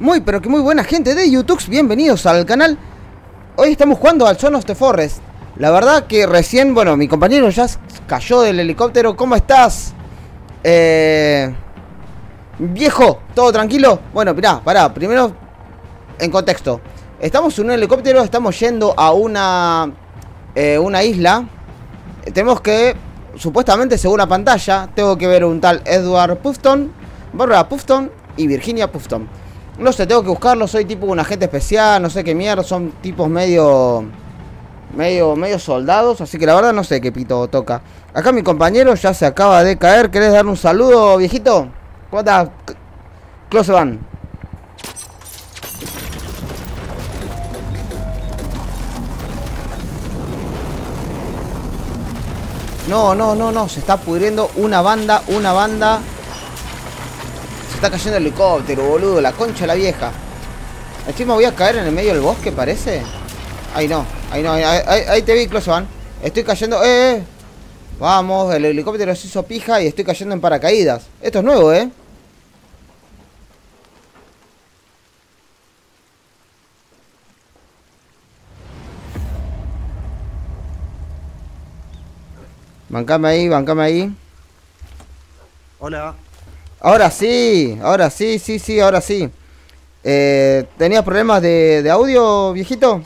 Muy pero que muy buena gente de YouTube, bienvenidos al canal. Hoy estamos jugando al Sons of the Forest. La verdad que recién, bueno, mi compañero ya cayó del helicóptero. ¿Cómo estás? Viejo, ¿todo tranquilo? Bueno, mirá, pará, primero en contexto. Estamos en un helicóptero, estamos yendo a una isla. Tenemos que, supuestamente según la pantalla, tengo que ver un tal Edward Puffton, Barbara Puffton y Virginia Puffton. No sé, tengo que buscarlo, soy tipo un agente especial, no sé qué mierda, son tipos medio soldados, así que la verdad no sé qué pito toca. Acá mi compañero ya se acaba de caer, ¿querés darle un saludo, viejito? ¿Cómo estás, Closvan? No, se está pudriendo una banda. Está cayendo el helicóptero, boludo, la concha de la vieja. Encima voy a caer en el medio del bosque, parece. Ahí te vi, Closvan. Estoy cayendo, Vamos, el helicóptero se hizo pija y estoy cayendo en paracaídas. Esto es nuevo, Bancame ahí. Hola. Ahora sí. ¿Tenías problemas de audio, viejito?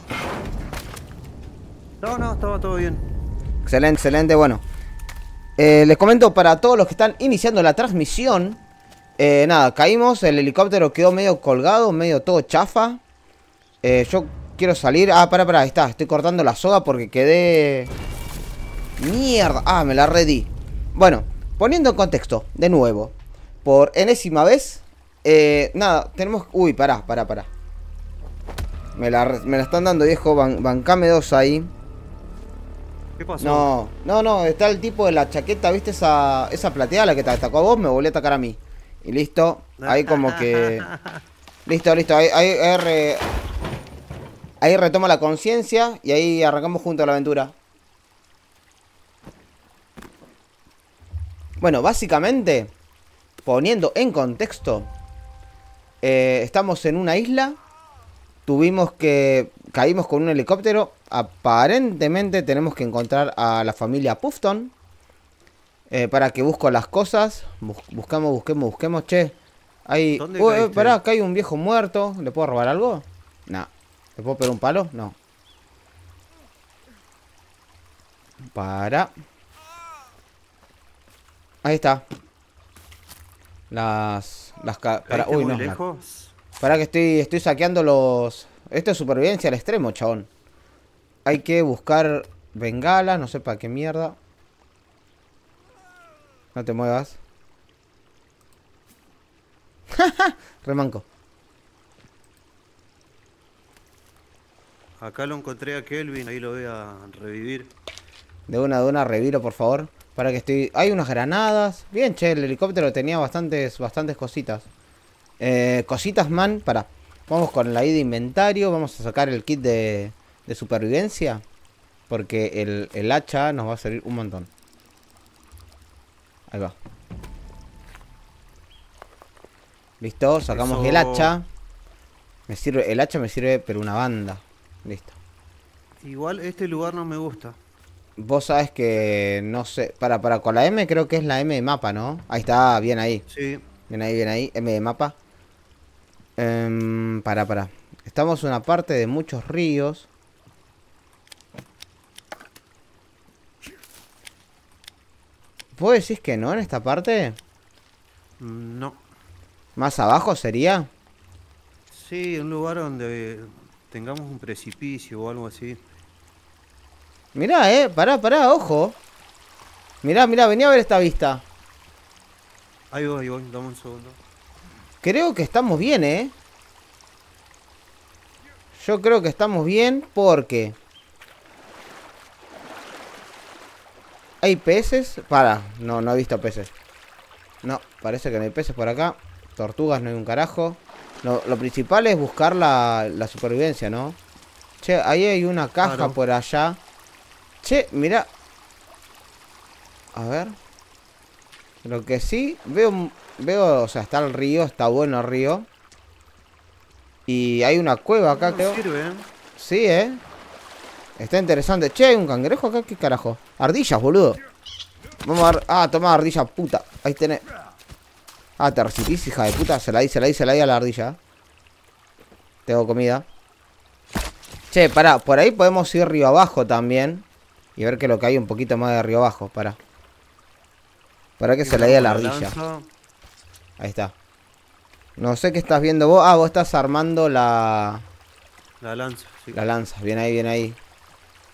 No, estaba todo bien. Excelente, bueno. Les comento para todos los que están iniciando la transmisión. Nada, caímos, el helicóptero quedó medio colgado, medio todo chafa. Yo quiero salir. Pará, ahí está, estoy cortando la soga porque quedé... Mierda, me la redí. Bueno, poniendo en contexto, de nuevo, por enésima vez, nada, tenemos... Uy, pará. Me la están dando, viejo. Bancame dos ahí. ¿Qué pasó? No, está el tipo de la chaqueta, ¿viste? Esa plateada, la que te atacó a vos, me volvió a atacar a mí. Y listo, ahí como que... Listo, ahí retoma la conciencia y ahí arrancamos juntos la aventura. Bueno, básicamente... Poniendo en contexto, estamos en una isla, caímos con un helicóptero, aparentemente tenemos que encontrar a la familia Puffton, para que busco las cosas, busquemos, che, ahí, pará, acá hay un viejo muerto, ¿le puedo robar algo? No, ¿le puedo pegar un palo? No, pará, ahí está. Para, uy, no, lejos. Para que estoy saqueando los... Esto es supervivencia al extremo, chabón. Hay que buscar bengalas, no sé para qué mierda. No te muevas. Remanco. Acá lo encontré a Kelvin, ahí lo voy a revivir. De una, reviro, por favor. Para que estoy... Hay unas granadas. Bien, che, el helicóptero tenía bastantes cositas. Cositas, man. Pará. Vamos con la I de inventario. Vamos a sacar el kit de supervivencia. Porque el hacha nos va a servir un montón. Ahí va. Listo, sacamos eso... el hacha. El hacha me sirve, pero una banda. Listo. Igual este lugar no me gusta. Vos sabés que, no sé, para con la M creo que es la M de mapa, ¿no? Ahí está, bien ahí. Sí. Bien ahí, M de mapa. Para. Estamos en una parte de muchos ríos. ¿Vos decís que no en esta parte? No. ¿Más abajo sería? Sí, un lugar donde tengamos un precipicio o algo así. Mirá, pará, ojo. Mirá, vení a ver esta vista. Ahí voy, dame un segundo. Creo que estamos bien, Yo creo que estamos bien porque... ¿Hay peces? Pará, no he visto peces. No, parece que no hay peces por acá. Tortugas no hay un carajo. Lo principal es buscar la supervivencia, ¿no? Che, ahí hay una caja por allá. Che, mirá. A ver. Lo que sí, veo, o sea, está el río, está bueno el río. Y hay una cueva acá, creo. Sí, Está interesante. Che, hay un cangrejo acá. ¿Qué carajo? Ardillas, boludo. Vamos a ver. Ah, toma ardilla, puta. Ahí tenés. Ah, te resistís, hija de puta. Se la di a la ardilla. Tengo comida. Che, pará. Por ahí podemos ir río abajo también. Y ver que lo que hay un poquito más de río abajo. Pará. Para que se la di a la ardilla. Ahí está. No sé qué estás viendo vos. Ah, vos estás armando la... La lanza. Sí. La lanza. Bien ahí, bien ahí.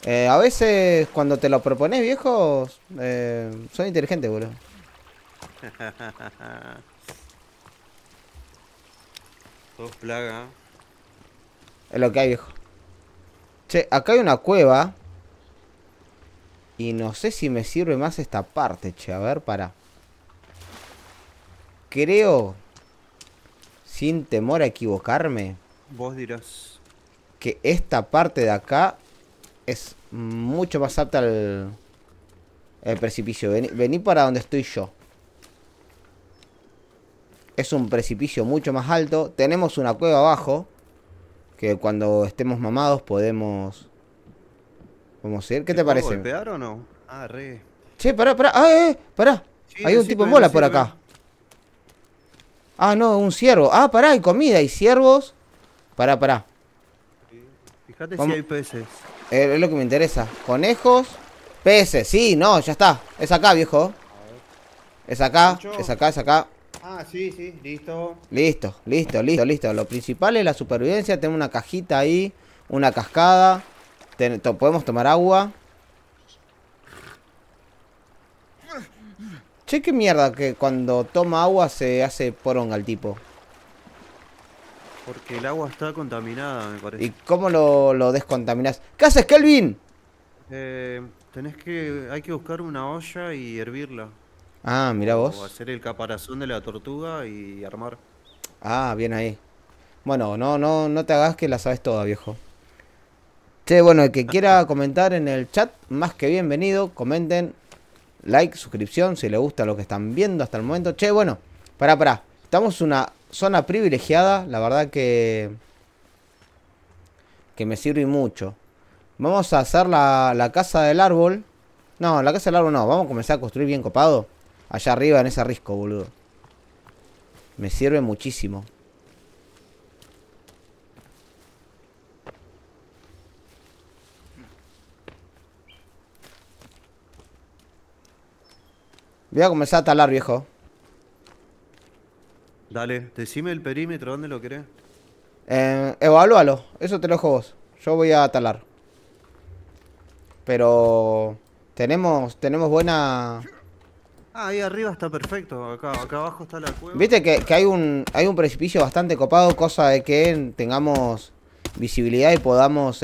A veces cuando te lo propones, viejos, son inteligentes, boludo. Dos plagas. Es lo que hay, viejo. Che, acá hay una cueva. Y no sé si me sirve más esta parte, che. A ver, pará. Creo, sin temor a equivocarme, vos dirás que esta parte de acá es mucho más apta al precipicio. Vení para donde estoy yo. Es un precipicio mucho más alto. Tenemos una cueva abajo, que cuando estemos mamados podemos... Vamos a ir. ¿Qué te parece? ¿Puedo golpear o no? Ah, re. Che, pará. ¡Ah, pará! Sí, hay un tipo en bola por acá. Ah, no, un ciervo. Ah, pará, hay comida, hay ciervos. Pará. Fíjate si hay peces. Es lo que me interesa. Conejos, peces. Sí, no, ya está. Es acá, viejo. Es acá. Ah, sí, listo. Listo. Lo principal es la supervivencia. Tenemos una cajita ahí, una cascada. Podemos tomar agua. Che, qué mierda que cuando toma agua se hace poronga el tipo. Porque el agua está contaminada, me parece. ¿Y cómo lo descontaminás? ¿Qué haces, Kelvin? Hay que buscar una olla y hervirla. Ah, mirá vos. O hacer el caparazón de la tortuga y armar. Ah, bien ahí. Bueno, no te hagas que la sabes toda, viejo. Che, bueno, el que quiera comentar en el chat, más que bienvenido, comenten. Like, suscripción, si les gusta lo que están viendo hasta el momento. Che, bueno, pará. Estamos en una zona privilegiada. La verdad que me sirve mucho. Vamos a hacer la casa del árbol. No, la casa del árbol no. Vamos a comenzar a construir bien copado. Allá arriba en ese risco, boludo. Me sirve muchísimo. Voy a comenzar a talar, viejo. Dale, decime el perímetro, ¿dónde lo querés? Evalúalo, eso te lo dejo vos. Yo voy a talar. Pero... Tenemos buena... Ah, ahí arriba está perfecto, acá abajo está la cueva. Viste que hay un precipicio bastante copado, cosa de que tengamos visibilidad y podamos,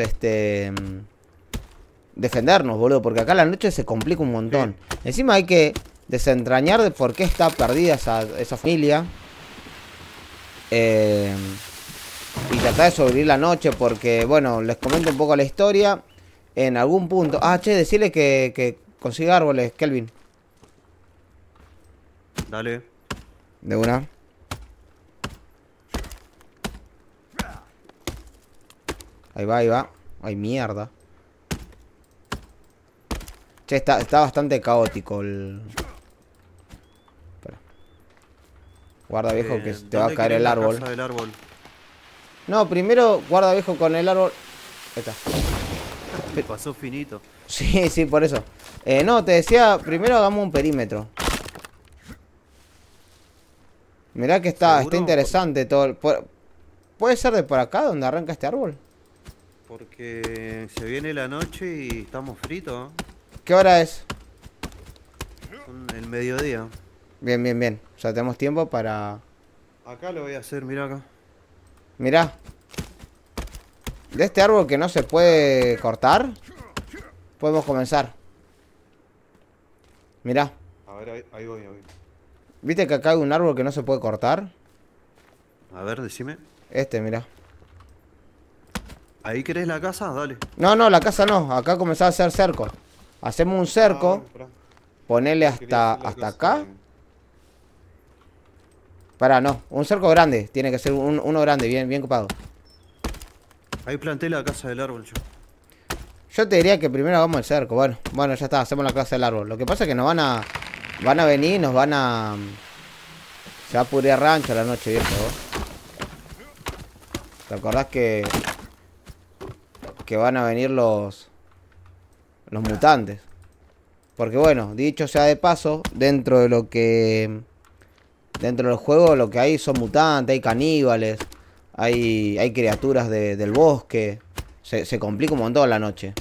defendernos, boludo, porque acá la noche se complica un montón. Sí. Encima hay que... desentrañar de por qué está perdida esa familia. Y tratar de sobrevivir la noche. Porque, bueno, les comento un poco la historia. En algún punto. Ah, che, decirle que consiga árboles, Kelvin. Dale. De una. Ahí va. Ay, mierda. Che, está bastante caótico el... Guarda, viejo, que te va a caer el árbol. No, primero guarda, viejo, con el árbol. Ahí está. Me pasó finito. Sí, por eso. No, te decía, primero hagamos un perímetro. Mirá que está interesante todo. ¿Puede ser de por acá donde arranca este árbol? Porque se viene la noche y estamos fritos. ¿Qué hora es? El mediodía. Bien. O sea, tenemos tiempo para... Acá lo voy a hacer, mirá acá. Mirá. De este árbol que no se puede cortar, podemos comenzar. Mirá. A ver, ahí voy. ¿Viste que acá hay un árbol que no se puede cortar? A ver, decime. Mirá. ¿Ahí querés la casa? Dale. No, la casa no. Acá comenzaba a hacer cerco. Hacemos un cerco. Ponele hasta acá. Pará, no. Un cerco grande. Tiene que ser uno grande, bien copado. Ahí planté la casa del árbol yo. Yo te diría que primero hagamos el cerco. Bueno, ya está, hacemos la casa del árbol. Lo que pasa es que nos van a... Van a venir, nos van a... Se va a pudrir rancho a la noche, viejo. ¿Te acordás que... van a venir los... Los mutantes? Porque bueno, dicho sea de paso, dentro de lo que... Dentro del juego lo que hay son mutantes, hay caníbales, hay criaturas del bosque. Se complica un montón la noche.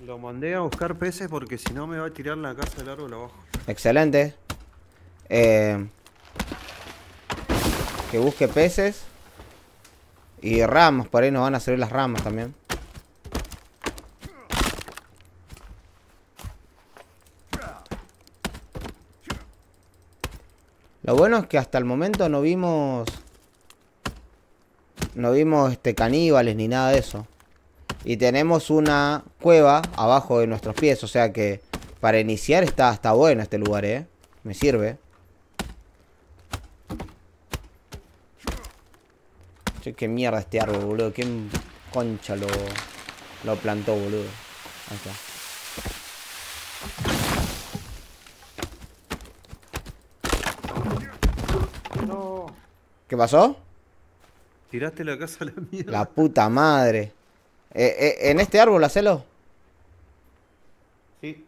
Lo mandé a buscar peces porque si no me va a tirar la casa del árbol abajo. Excelente. Que busque peces. Y ramas, por ahí nos van a servir las ramas también. Lo bueno es que hasta el momento no vimos... caníbales ni nada de eso. Y tenemos una cueva abajo de nuestros pies. O sea que para iniciar está bueno este lugar, ¿eh? Me sirve. Che, qué mierda este árbol, boludo. Qué concha lo plantó, boludo. Ahí está. No. ¿Qué pasó? Tiraste la casa a la mierda. La puta madre. ¿En este árbol, hacelo? Sí.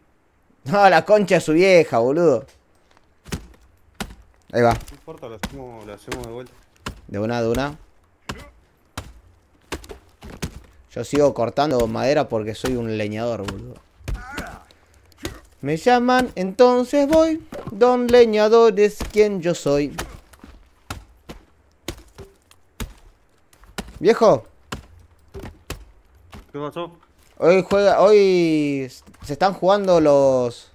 No, la concha de su vieja, boludo. Ahí va. No importa, lo hacemos de vuelta. De una. Yo sigo cortando madera porque soy un leñador, boludo. Me llaman, entonces voy. Don Leñador es quien yo soy. Viejo. ¿Qué pasó? Hoy se están jugando los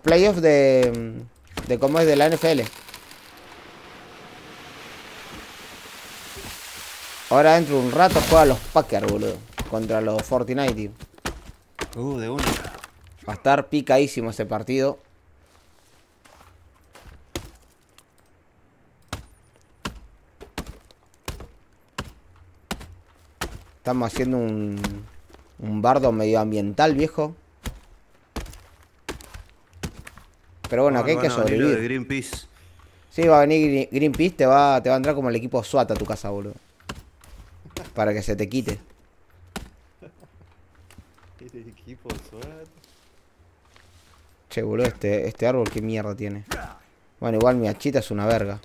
playoffs de cómo es de la NFL. Ahora dentro de un rato juegan los Packers, boludo, contra los 49ers. De uno. Va a estar picadísimo ese partido. Estamos haciendo un bardo medioambiental, viejo. Pero bueno, aquí hay que sobrevivir. De Greenpeace. Sí, va a venir Greenpeace, te va a entrar como el equipo SWAT a tu casa, boludo. Para que se te quite. El equipo SWAT. Che, boludo, este árbol qué mierda tiene. Bueno, igual mi hachita es una verga.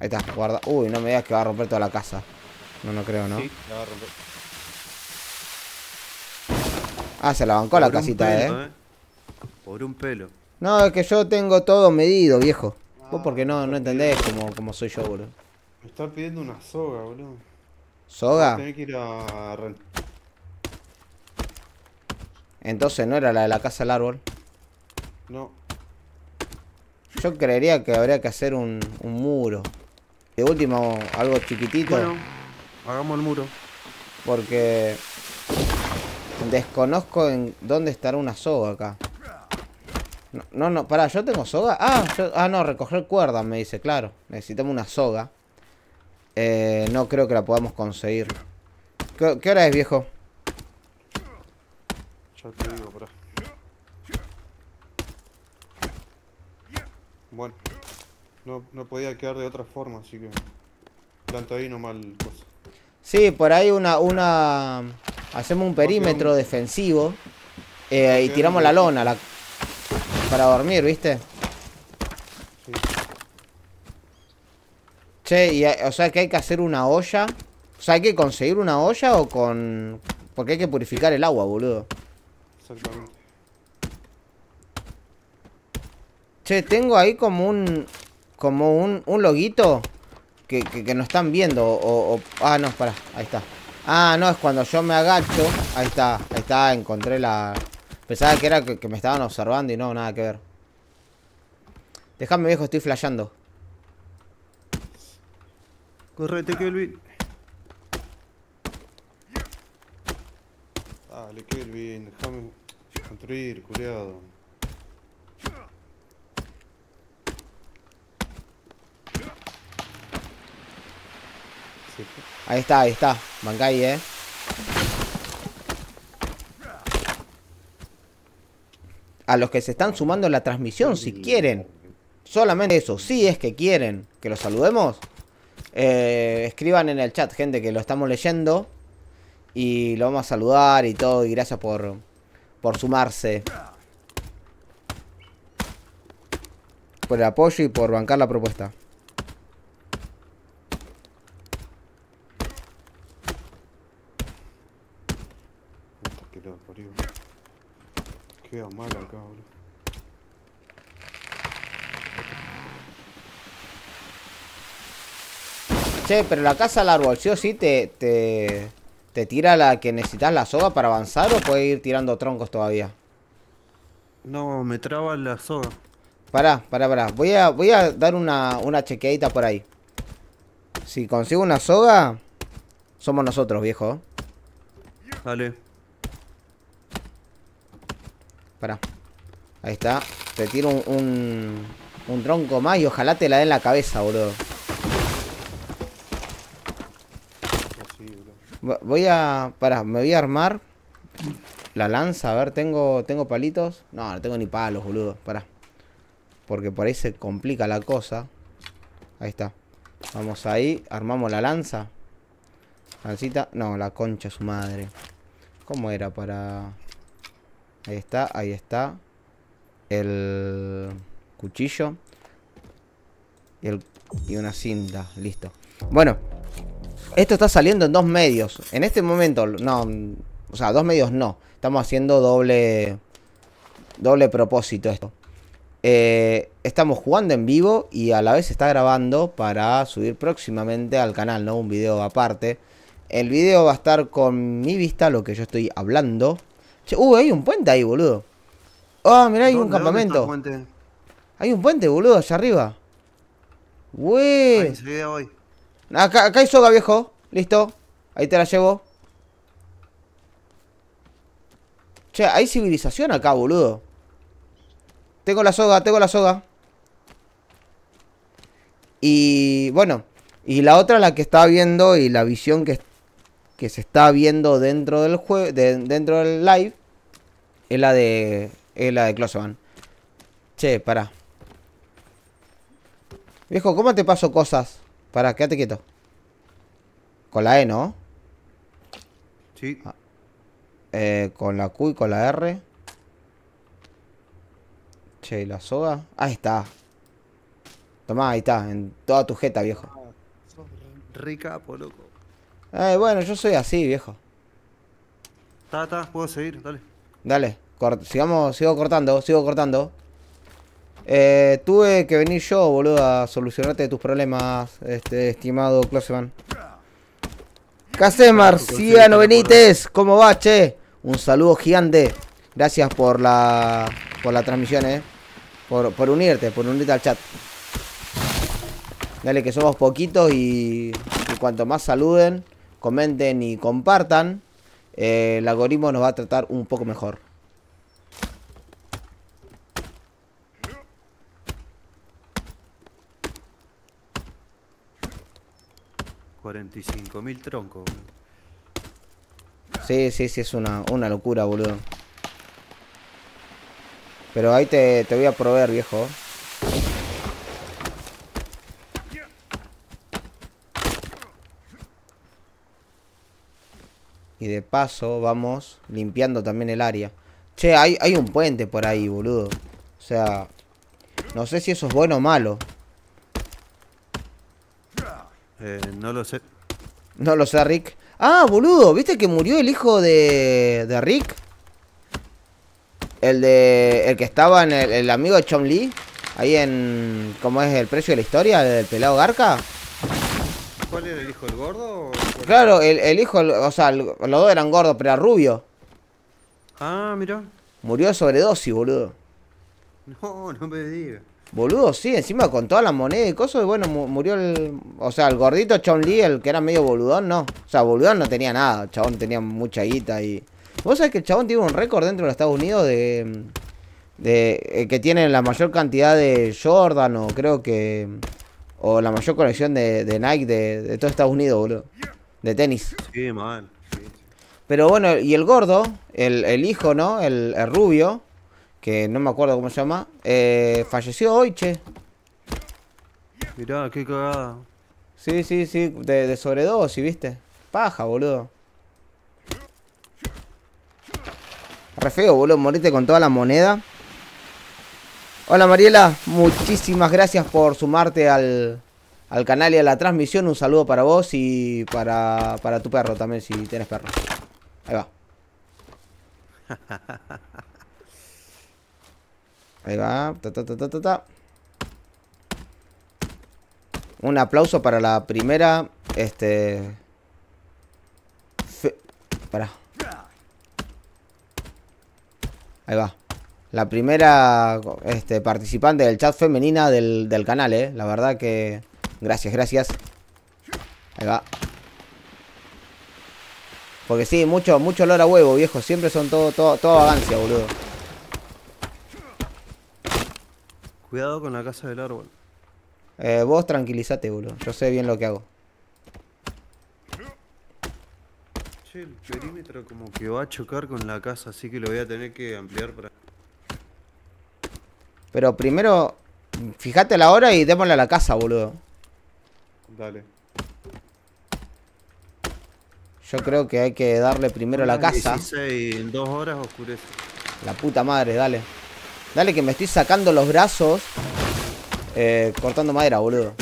Ahí está, guarda. Uy, no me digas que va a romper toda la casa. No creo, ¿no? Sí, la va a romper. Ah, se la bancó la casita, ¿eh? Por un pelo. No, es que yo tengo todo medido, viejo. Vos porque no entendés como soy yo, boludo. Me están pidiendo una soga, boludo. ¿Soga? Tenés que ir a... Entonces no era la de la casa del árbol. No. Yo creería que habría que hacer un muro. De último, algo chiquitito. Bueno, hagamos el muro. Porque desconozco en dónde estará una soga acá. No, pará, ¿yo tengo soga? No, recoger cuerdas, me dice, claro. Necesitamos una soga. No creo que la podamos conseguir. ¿Qué hora es, viejo? Ya te digo, pará. Bueno, no podía quedar de otra forma, así que planta ahí nomás el coso. Sí, por ahí hacemos un perímetro defensivo y tiramos la lona para dormir, ¿viste? Sí. Che, y o sea que hay que hacer una olla. O sea, hay que conseguir una olla o con... Porque hay que purificar el agua, boludo. Exactamente. Che, tengo ahí como un loguito que no están viendo no, pará, ahí está. Ah, no, es cuando yo me agacho. Ahí está, encontré la... Pensaba que era que me estaban observando y no, nada que ver. Déjame, viejo, estoy flasheando. Correte, Kelvin. Dale, Kelvin, déjame construir, culiado. Ahí está, ahí está. Bankai, A los que se están sumando a la transmisión, si quieren. Solamente eso, si es que quieren que los saludemos. Escriban en el chat, gente, que lo estamos leyendo. Y lo vamos a saludar y todo. Y gracias por sumarse. Por el apoyo y por bancar la propuesta. Queda mal acá, boludo. Che, pero la casa al árbol, ¿sí o sí te tira la que necesitas la soga para avanzar o puedes ir tirando troncos todavía? No, me traba la soga. Pará. Voy a dar una chequeadita por ahí. Si consigo una soga, somos nosotros, viejo. Dale. Pará. Ahí está. Te tiro un tronco más y ojalá te la den en la cabeza, boludo. Voy a... Pará, me voy a armar la lanza. A ver, ¿tengo palitos? No, no tengo ni palos, boludo. Pará. Porque por ahí se complica la cosa. Ahí está. Vamos ahí. Armamos la lanza. Lancita. No, la concha de su madre. ¿Cómo era para...? Ahí está el cuchillo y, una cinta, listo. Bueno, esto está saliendo en dos medios. En este momento, no, o sea, dos medios no. Estamos haciendo doble propósito esto. Estamos jugando en vivo y a la vez se está grabando para subir próximamente al canal, ¿no? Un video aparte. El video va a estar con mi vista, lo que yo estoy hablando. Hay un puente ahí, boludo. Ah, mirá, hay un campamento. Hay un puente, boludo, allá arriba. Wey. Acá hay soga, viejo. Listo. Ahí te la llevo. Che, hay civilización acá, boludo. Tengo la soga. Y bueno. Y la otra, la que estaba viendo y la visión que se está viendo dentro del juego, dentro del live. Es la de Closvan. Che, pará. Viejo, ¿cómo te paso cosas? Pará, quédate quieto. Con la E, ¿no? Sí. Con la Q y con la R. Che, ¿y la soga? Ahí está. Tomá, ahí está. En toda tu jeta, viejo. Sos re capo, loco. Bueno, yo soy así, viejo. Puedo seguir, dale. Dale, sigo cortando. Tuve que venir yo, boludo, a solucionarte tus problemas, estimado Closvan. ¿Qué haces, Marciano Benítez? ¿Cómo va, che? Un saludo gigante. Gracias por la transmisión, Por unirte al chat. Dale, que somos poquitos y cuanto más saluden, comenten y compartan, el algoritmo nos va a tratar un poco mejor. $45.000 troncos. Sí, es una locura, boludo. Pero ahí te voy a proveer, viejo. Y de paso vamos limpiando también el área. Che, hay un puente por ahí, boludo. O sea, no sé si eso es bueno o malo. No lo sé. No lo sé, Rick. Ah, boludo, ¿viste que murió el hijo de Rick? El que estaba en el amigo de Chom Lee. Ahí en... ¿Cómo es el precio de la historia? ¿El pelado Garca? ¿Cuál era el hijo, el gordo? Claro, el hijo, o sea, los dos eran gordos, pero era rubio. Ah, mirá. Murió de sobredosis, boludo. No, no me digas. Boludo, sí, encima con toda la moneda y cosas, bueno, murió el... O sea, el gordito Chom Lee, el que era medio boludón, no. O sea, boludón no tenía nada, el chabón tenía mucha guita y... Vos sabés que el chabón tiene un récord dentro de los Estados Unidos de que tiene la mayor cantidad de Jordan o creo que... O la mayor colección de Nike de todo Estados Unidos, boludo. De tenis. Sí, mal. Sí. Pero bueno, y el gordo, el hijo, ¿no? El rubio, que no me acuerdo cómo se llama, falleció hoy, che. Mirá, qué cagada. Sí, sí, sí, de sobredosis, ¿viste? Paja, boludo. Re feo, boludo, moriste con toda la moneda. Hola Mariela, muchísimas gracias por sumarte al canal y a la transmisión. Un saludo para vos y para tu perro también, si tenés perro. Ahí va. Ahí va. Ta, ta, ta, ta, ta, ta. Un aplauso para la primera. Pará. Ahí va. La primera participante del chat femenina del canal, La verdad que... Gracias, gracias. Ahí va. Porque sí, mucho olor a huevo, viejo. Siempre son todo vagancia, boludo. Cuidado con la casa del árbol. Vos tranquilízate, boludo. Yo sé bien lo que hago. Che, el perímetro como que va a chocar con la casa, así que lo voy a tener que ampliar para... Pero primero, fíjate la hora y démosle a la casa, boludo. Dale. Yo creo que hay que darle primero a la casa. 16, en 2 horas oscurece. La puta madre, dale. Dale que me estoy sacando los brazos cortando madera, boludo.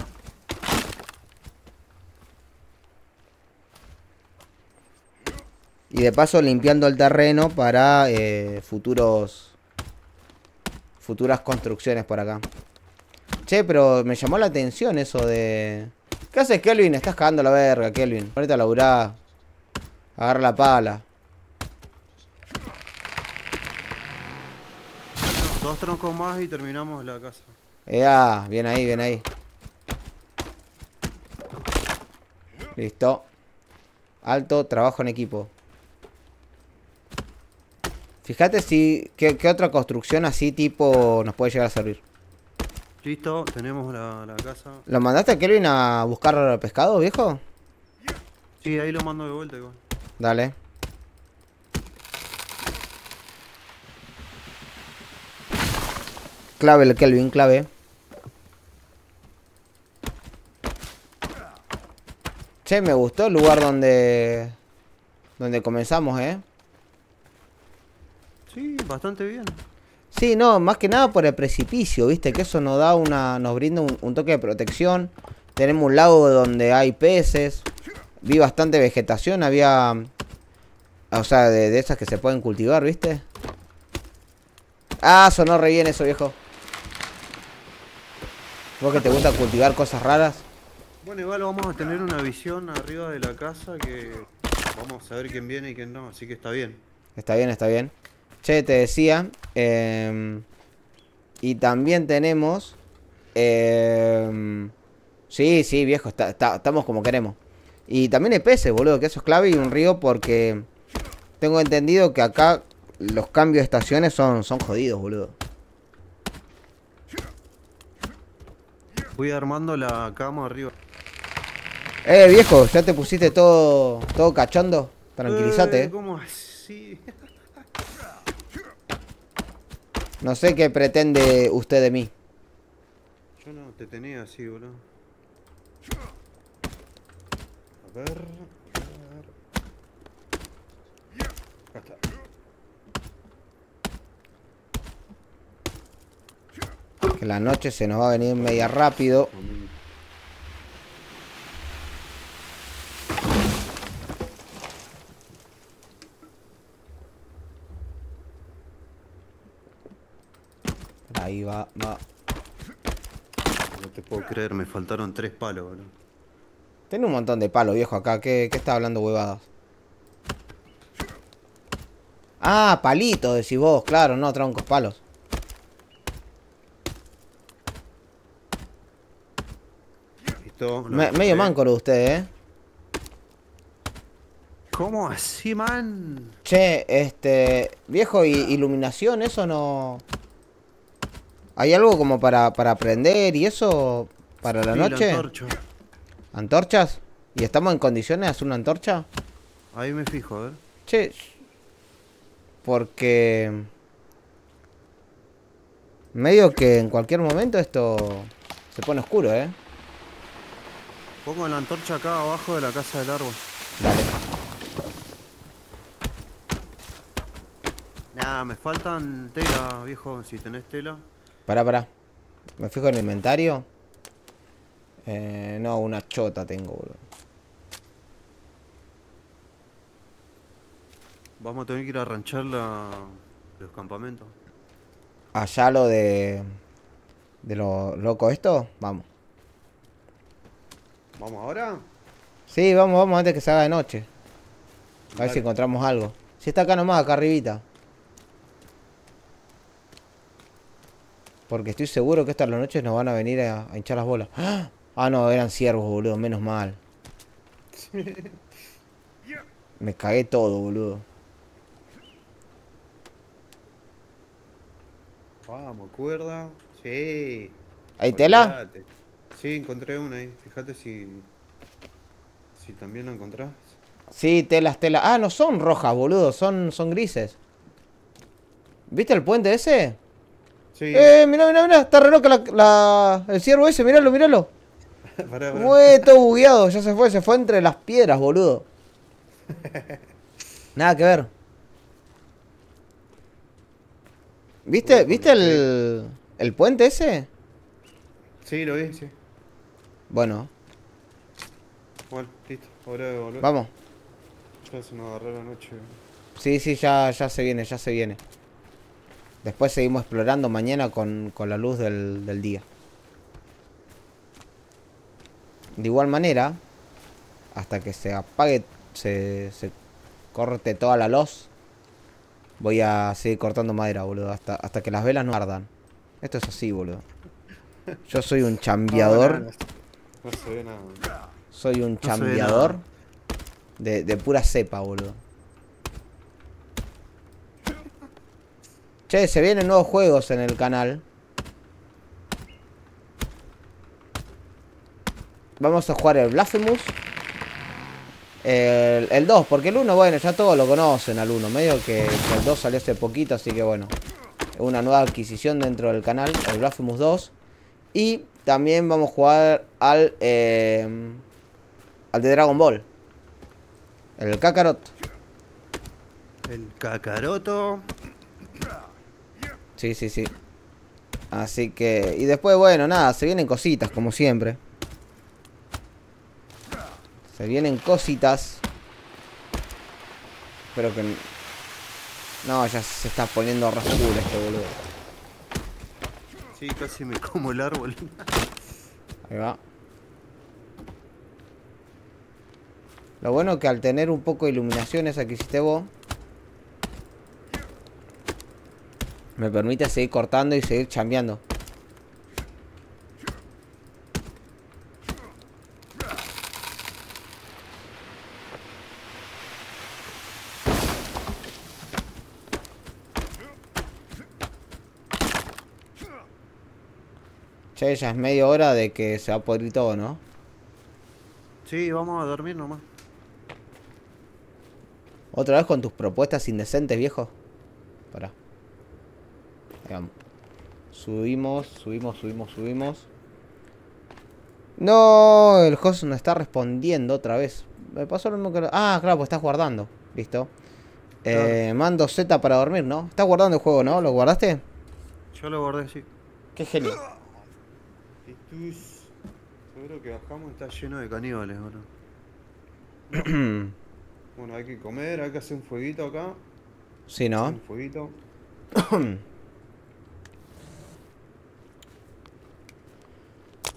Y de paso limpiando el terreno para futuras construcciones por acá. Che, pero me llamó la atención eso de... ¿Qué haces, Kelvin? Estás cagando la verga, Kelvin. Ponete a laburar. Agarra la pala. Dos troncos más y terminamos la casa. Ya, bien ahí, bien ahí. Listo. Alto, trabajo en equipo. Fíjate si qué otra construcción así tipo nos puede llegar a servir. Listo, tenemos la casa. ¿Lo mandaste a Kelvin a buscar pescado, viejo? Sí, ahí lo mando de vuelta igual. Dale. Clave el Kelvin, clave. Che, me gustó el lugar donde comenzamos, Sí, bastante bien. Sí, no, más que nada por el precipicio, viste, que eso nos da nos brinda un toque de protección. Tenemos un lago donde hay peces. Vi bastante vegetación, había... O sea, de esas que se pueden cultivar, viste. Ah, sonó re bien eso, viejo. ¿Vos que te gusta cultivar cosas raras? Bueno, igual vamos a tener una visión arriba de la casa que... Vamos a saber quién viene y quién no, así que está bien. Está bien, está bien. Che, te decía, y también tenemos, sí, sí, viejo, estamos como queremos. Y también hay peces, boludo, que eso es clave, y un río, porque tengo entendido que acá los cambios de estaciones son jodidos, boludo. Voy armando la cama arriba. Viejo, ya te pusiste todo cachondo, tranquilízate. ¿Cómo así? No sé qué pretende usted de mí. Yo no te tenía así, boludo. A ver... Acá está. Que la noche se nos va a venir media rápido. Ahí va, va. No te puedo creer, me faltaron 3 palos, boludo. Tiene un montón de palos, viejo, acá. ¿Qué está hablando huevadas? Ah, palitos, decís vos. Claro, no, troncos, palos. Listo, medio manco lo de usted, ¿Cómo así, man? Che, viejo, ¿y iluminación? Eso no... ¿Hay algo como para aprender y eso? para la noche. ¿Antorchas? ¿Y estamos en condiciones de hacer una antorcha? Ahí me fijo, a ver. Che. Porque... medio que en cualquier momento esto se pone oscuro, ¿eh? Pongo la antorcha acá abajo de la casa del árbol. Dale. Nah, me faltan tela, viejo, si tenés tela. Pará. Me fijo en el inventario. No, una chota tengo, boludo. Vamos a tener que ir a ranchar los campamentos. Allá lo de lo loco esto, vamos. ¿Vamos ahora? Sí, vamos antes que se haga de noche. A ver si encontramos algo. Si está acá nomás, acá arribita. Porque estoy seguro que estas noches nos van a venir a hinchar las bolas. Ah, no, eran ciervos, boludo, menos mal. Me cagué todo, boludo. Vamos, cuerda. Sí. ¿Hay tela? Sí, encontré una ahí. Fíjate si también la encontrás. Sí, telas. Ah, no son rojas, boludo. Son grises. ¿Viste el puente ese? Sí. Mirá. Está re loca el ciervo ese. Miralo. Pará. Uy, todo bugueado. Ya se fue. Se fue entre las piedras, boludo. Nada que ver. ¿Viste el puente ese? Sí, lo vi, sí. Bueno, listo, ahora de volver. Vamos. Ya se nos agarró la noche. Sí, ya se viene. Después seguimos explorando mañana con la luz del día. De igual manera, hasta que se apague, se corte toda la luz. Voy a seguir cortando madera, boludo, hasta que las velas no ardan. Esto es así, boludo. Yo soy un chambeador. No se ve nada. Soy un chambeador de pura cepa, boludo. Che, se vienen nuevos juegos en el canal. Vamos a jugar el Blasphemous. El 2, porque el 1, bueno, ya todos lo conocen al 1. Medio que el 2 salió hace poquito, así que bueno. Una nueva adquisición dentro del canal, el Blasphemous 2. Y también vamos a jugar al de Dragon Ball. El Kakarot. El Kakaroto. Sí. Así que... y después, bueno, nada, se vienen cositas, como siempre. Se vienen cositas. Espero que... no, ya se está poniendo re oscuro este boludo. Sí, casi me como el árbol. Ahí va. Lo bueno es que al tener un poco de iluminación esa que hiciste vos, me permite seguir cortando y seguir chambeando. Che, ya es media hora de que se va a podrir todo, ¿no? Sí, vamos a dormir nomás. ¿Otra vez con tus propuestas indecentes, viejo? Pará. Ahí vamos. Subimos. No, el host no está respondiendo otra vez. Me pasó lo mismo que... ah, claro, pues estás guardando. Listo. Claro. Mando Z para dormir, ¿no? Estás guardando el juego, ¿no? ¿Lo guardaste? Yo lo guardé, sí. Qué genio. Seguro que bajamos está lleno de caníbales, boludo. Bueno, hay que comer, hay que hacer un fueguito acá. Sí, ¿no? Un fueguito.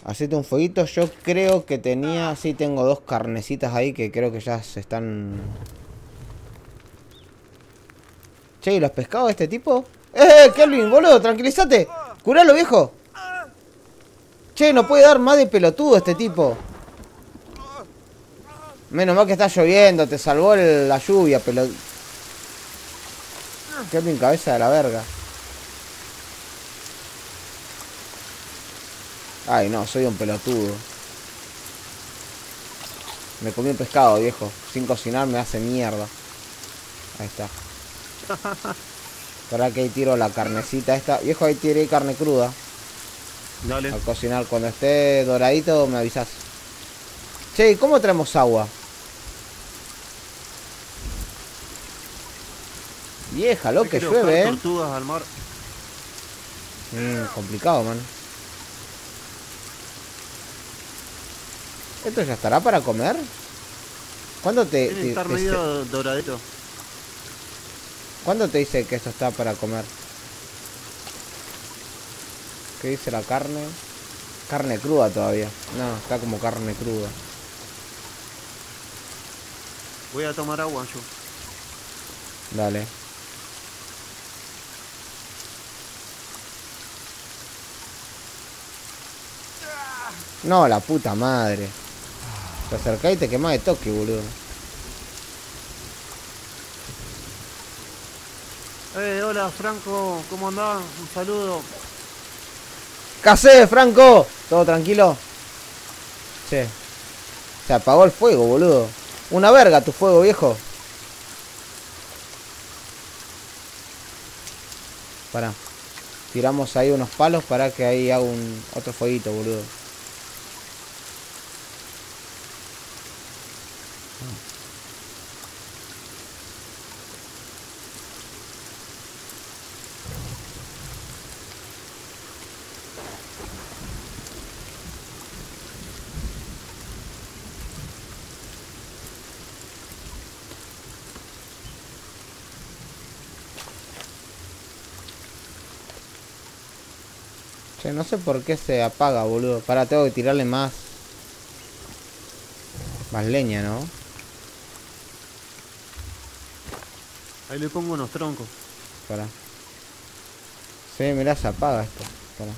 Hacete un fueguito. Yo creo que tenía... sí, tengo dos carnecitas ahí que creo que ya se están... Che, ¿y los pescados de este tipo? Kelvin, boludo, tranquilízate. Curalo, viejo. Che, no puede dar más de pelotudo este tipo. Menos mal que está lloviendo. Te salvó la lluvia, pelotudo. Qué pin cabeza de la verga. Ay, no, soy un pelotudo. Me comí un pescado, viejo. Sin cocinar me hace mierda. Ahí está. ¿Para que ahí tiro la carnecita esta? Viejo, ahí tiré carne cruda. Dale. Al cocinar, cuando esté doradito me avisas. Che, ¿cómo traemos agua? Vieja, lo que llueve, tortugas al mar. Complicado, man. ¿Esto ya estará para comer? ¿Cuándo te...? Tiene que estar medio doradito. ¿Cuándo te dice que esto está para comer? ¿Qué dice la carne? Carne cruda todavía. No, está como carne cruda. Voy a tomar agua yo. Dale. No, la puta madre. Te acercás y te quemás de toque, boludo. Hola Franco, ¿cómo andás? Un saludo. ¿Qué hacés, Franco? ¿Todo tranquilo? Che, se apagó el fuego, boludo. Una verga tu fuego, viejo. Pará. Tiramos ahí unos palos para que ahí haga un otro fueguito, boludo. Che, no sé por qué se apaga, boludo. Pará, tengo que tirarle más. Más leña, ¿no? Ahí le pongo unos troncos. Pará. Sí, mirá, se apaga esto. Pará.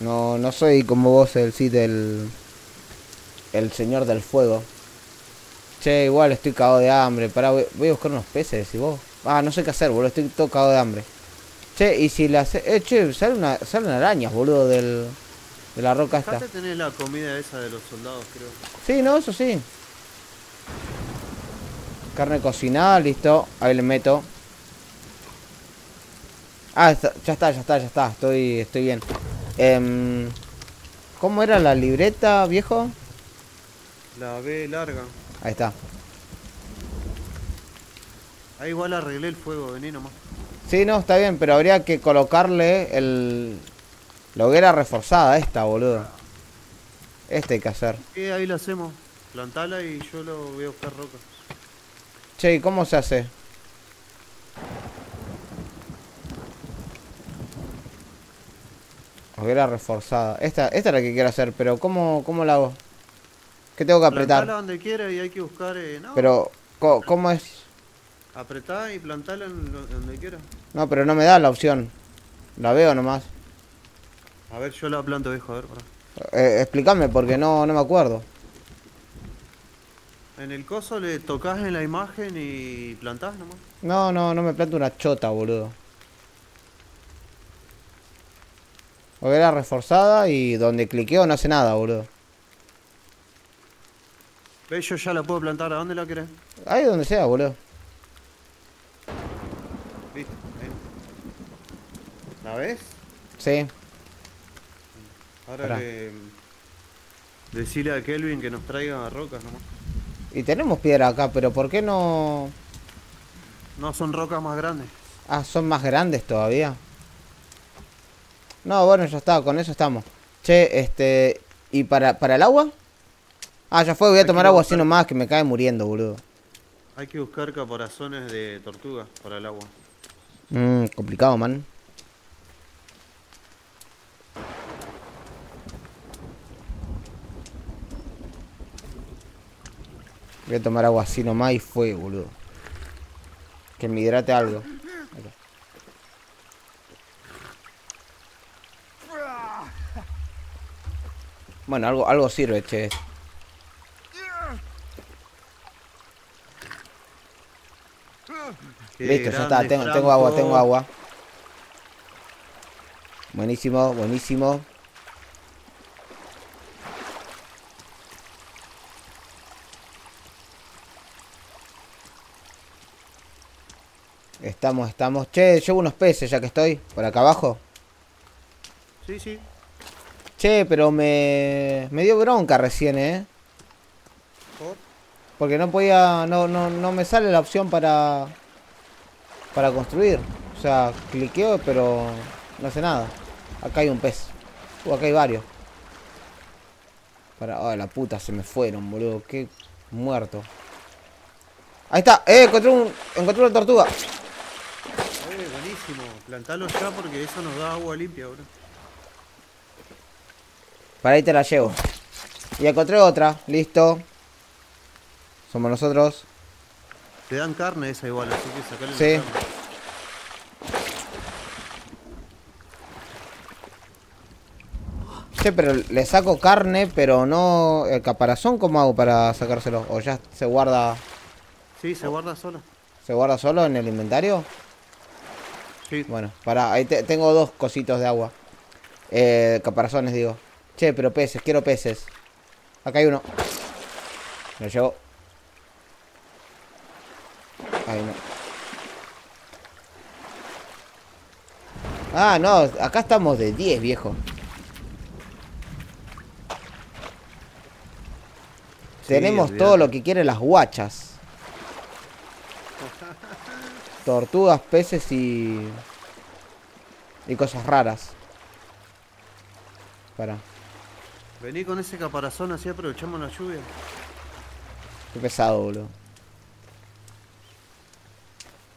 No, no soy como vos, el sí del... El señor del fuego. Che, igual estoy cagado de hambre. Pará, voy a buscar unos peces, y vos. Ah, no sé qué hacer, boludo, estoy todo cagado de hambre. Che, y si la... che, salen arañas, boludo, de la roca esta. Acá tenés la comida esa de los soldados, creo. Sí, no, eso sí. Carne cocinada, listo. Ahí le meto. Ah, ya está. Estoy bien. ¿Cómo era la libreta, viejo? La B larga. Ahí está. Ahí igual arreglé el fuego, vení nomás. Sí, no, está bien, pero habría que colocarle la hoguera reforzada esta, boludo. Este hay que hacer. Sí, ahí lo hacemos. Plantala y yo lo voy a buscar roca. Che, ¿y cómo se hace? Hoguera reforzada. Esta es la que quiero hacer, pero ¿cómo la hago? ¿Qué tengo que apretar? Plantala donde quiera y hay que buscar... no. Pero, ¿cómo es? Apretá y plantala donde quiera. No, pero no me da la opción. La veo nomás. A ver, yo la planto, viejo, a ver. Explícame, porque no me acuerdo. En el coso le tocas en la imagen y plantás nomás. No me planto una chota, boludo. Hoguera reforzada y donde cliqueo no hace nada, boludo. ¿Ves? Yo ya la puedo plantar. ¿A dónde la querés? Ahí donde sea, boludo. ¿Viste? ¿La ves? Sí. Ahora decile a Kelvin que nos traiga rocas nomás. Y tenemos piedra acá, pero ¿por qué no...? No, son rocas más grandes. Ah, son más grandes todavía. No, bueno, ya está, con eso estamos. Che, ¿y para el agua? Ah, ya fue, voy a tomar agua así nomás, que me cae muriendo, boludo. Hay que buscar caparazones de tortuga para el agua. Complicado, man. Voy a tomar agua así nomás y fue, boludo. Que me hidrate algo. Bueno, algo sirve, che. Listo, ya está, tengo agua, tengo agua. Buenísimo, buenísimo. Estamos. Che, llevo unos peces ya que estoy. ¿Por acá abajo? Sí, sí. Che, pero me dio bronca recién, ¿eh? ¿Por? Porque no podía... No me sale la opción para construir. O sea, cliqueo, pero no hace nada. Acá hay un pez. Acá hay varios. Oh, la puta, se me fueron, boludo. Qué muerto. Ahí está. Encontré una tortuga. Buenísimo. Plantalo ya porque eso nos da agua limpia, boludo. Para ahí te la llevo. Y encontré otra. Listo. Somos nosotros. Te dan carne esa igual, así que sacale la carne. Sí, pero le saco carne, pero no... ¿El caparazón cómo hago para sacárselo? ¿O ya se guarda...? Sí, se guarda solo. ¿Se guarda solo en el inventario? Sí. Bueno, pará. Ahí tengo dos cositos de agua. Caparazones, digo. Che, pero peces. Quiero peces. Acá hay uno. Me lo llevo. Ahí no. Ah, no. Acá estamos de 10, viejo. Sí, tenemos todo lo que quieren las guachas. Tortugas, peces y cosas raras. Pará. Vení con ese caparazón, así aprovechamos la lluvia. Qué pesado, boludo.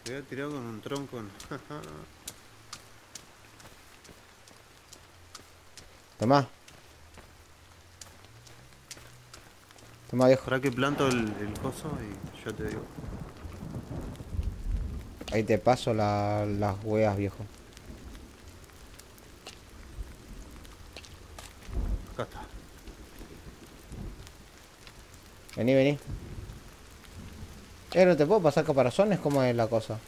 Te voy a tirar con un tronco. Tomá. Tomá, viejo. Para que planto el coso y yo te digo. Ahí te paso las huevas, viejo. Acá está. Vení, vení. No te puedo pasar caparazones, ¿cómo es la cosa?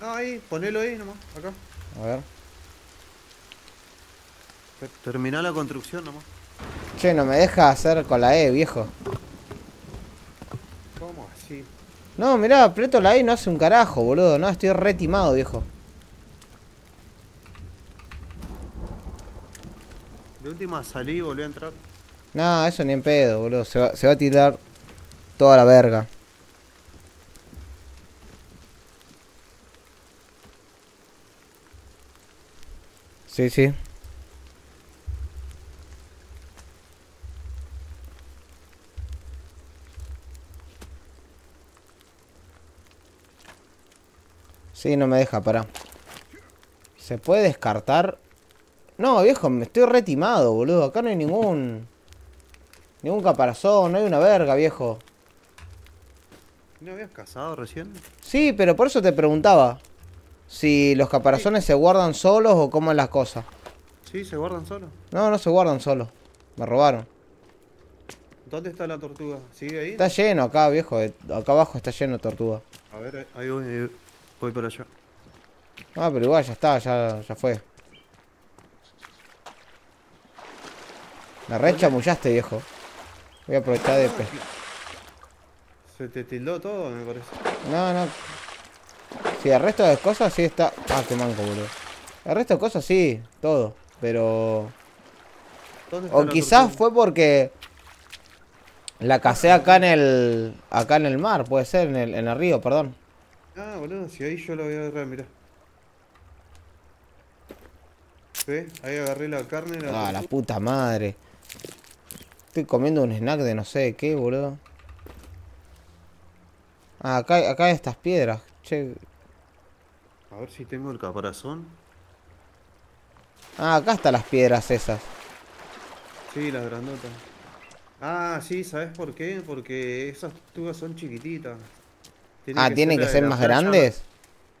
No, ahí, ponelo ahí nomás, acá. A ver. Terminá la construcción nomás. Che, no me deja hacer con la E, viejo. ¿Cómo así? No, mirá, aprieto la E y no hace un carajo, boludo. No, estoy re timado, viejo. De última salí y volví a entrar. No, eso ni en pedo, boludo. Se va a tirar toda la verga. Sí, sí. Sí, no me deja, pará. ¿Se puede descartar? No, viejo, me estoy retimado, boludo. Acá no hay ningún caparazón, no hay una verga, viejo. ¿No habías cazado recién? Sí, pero por eso te preguntaba. Si los caparazones se guardan solos o cómo es la cosa. Sí, se guardan solos. No se guardan solos. Me robaron. ¿Dónde está la tortuga? ¿Sigue ahí? Está lleno acá, viejo. Acá abajo está lleno de tortuga. A ver, ahí voy. Voy para allá. Ah, pero igual ya está, ya fue. La re chamullaste, viejo. Voy a aprovechar de... Se te tildó todo, me parece. No. Sí, el resto de cosas sí está... Ah, qué manco, boludo. El resto de cosas sí, todo. Pero... O quizás fue porque... La casé acá en el... Acá en el mar, puede ser, en el río, perdón. Ah, boludo, si ahí yo la voy a agarrar, mirá. ¿Ves? Ahí agarré la carne. Ah, la puta madre. Estoy comiendo un snack de no sé qué, boludo. Ah, acá hay estas piedras. Che. A ver si tengo el caparazón. Ah, acá están las piedras esas. Sí, las grandotas. Ah, sí, ¿sabes por qué? Porque esas tubas son chiquititas. ¿Tienen que ser más grandes?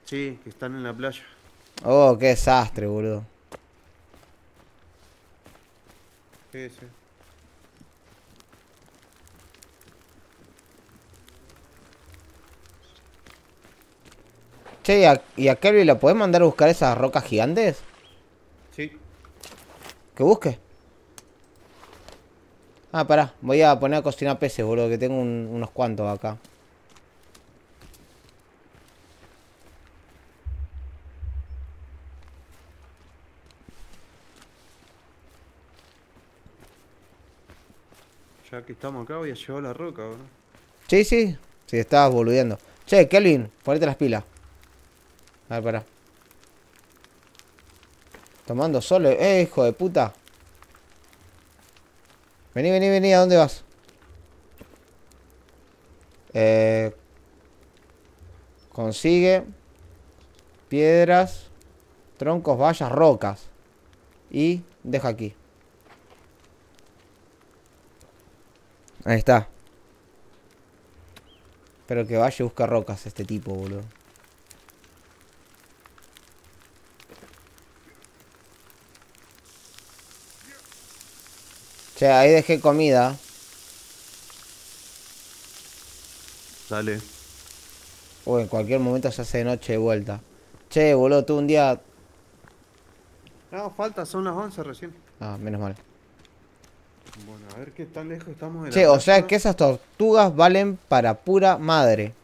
Sí, que están en la playa. Oh, qué desastre, boludo. Sí. Che, ¿y a Kelvin le podés mandar a buscar esas rocas gigantes? Sí. Que busque. Ah, pará. Voy a poner a cocinar peces, boludo, que tengo unos cuantos acá. Ya que estamos acá, voy a llevar la roca, boludo. Sí, sí. Sí, estabas boludeando. Che, Kelvin, ponete las pilas. A ver, pará. Tomando solo. Hijo de puta. Vení, vení, vení. ¿A dónde vas? Consigue piedras, troncos, vallas, rocas. Y deja aquí. Ahí está. Espero que vaya y busque rocas este tipo, boludo. Che, ahí dejé comida. Dale. Uy, en cualquier momento se hace de noche de vuelta. Che, boludo, tú un día... No, falta, son las 11 recién. Ah, menos mal. Bueno, a ver qué tan lejos estamos de la... Che, o sea que esas tortugas valen para pura madre.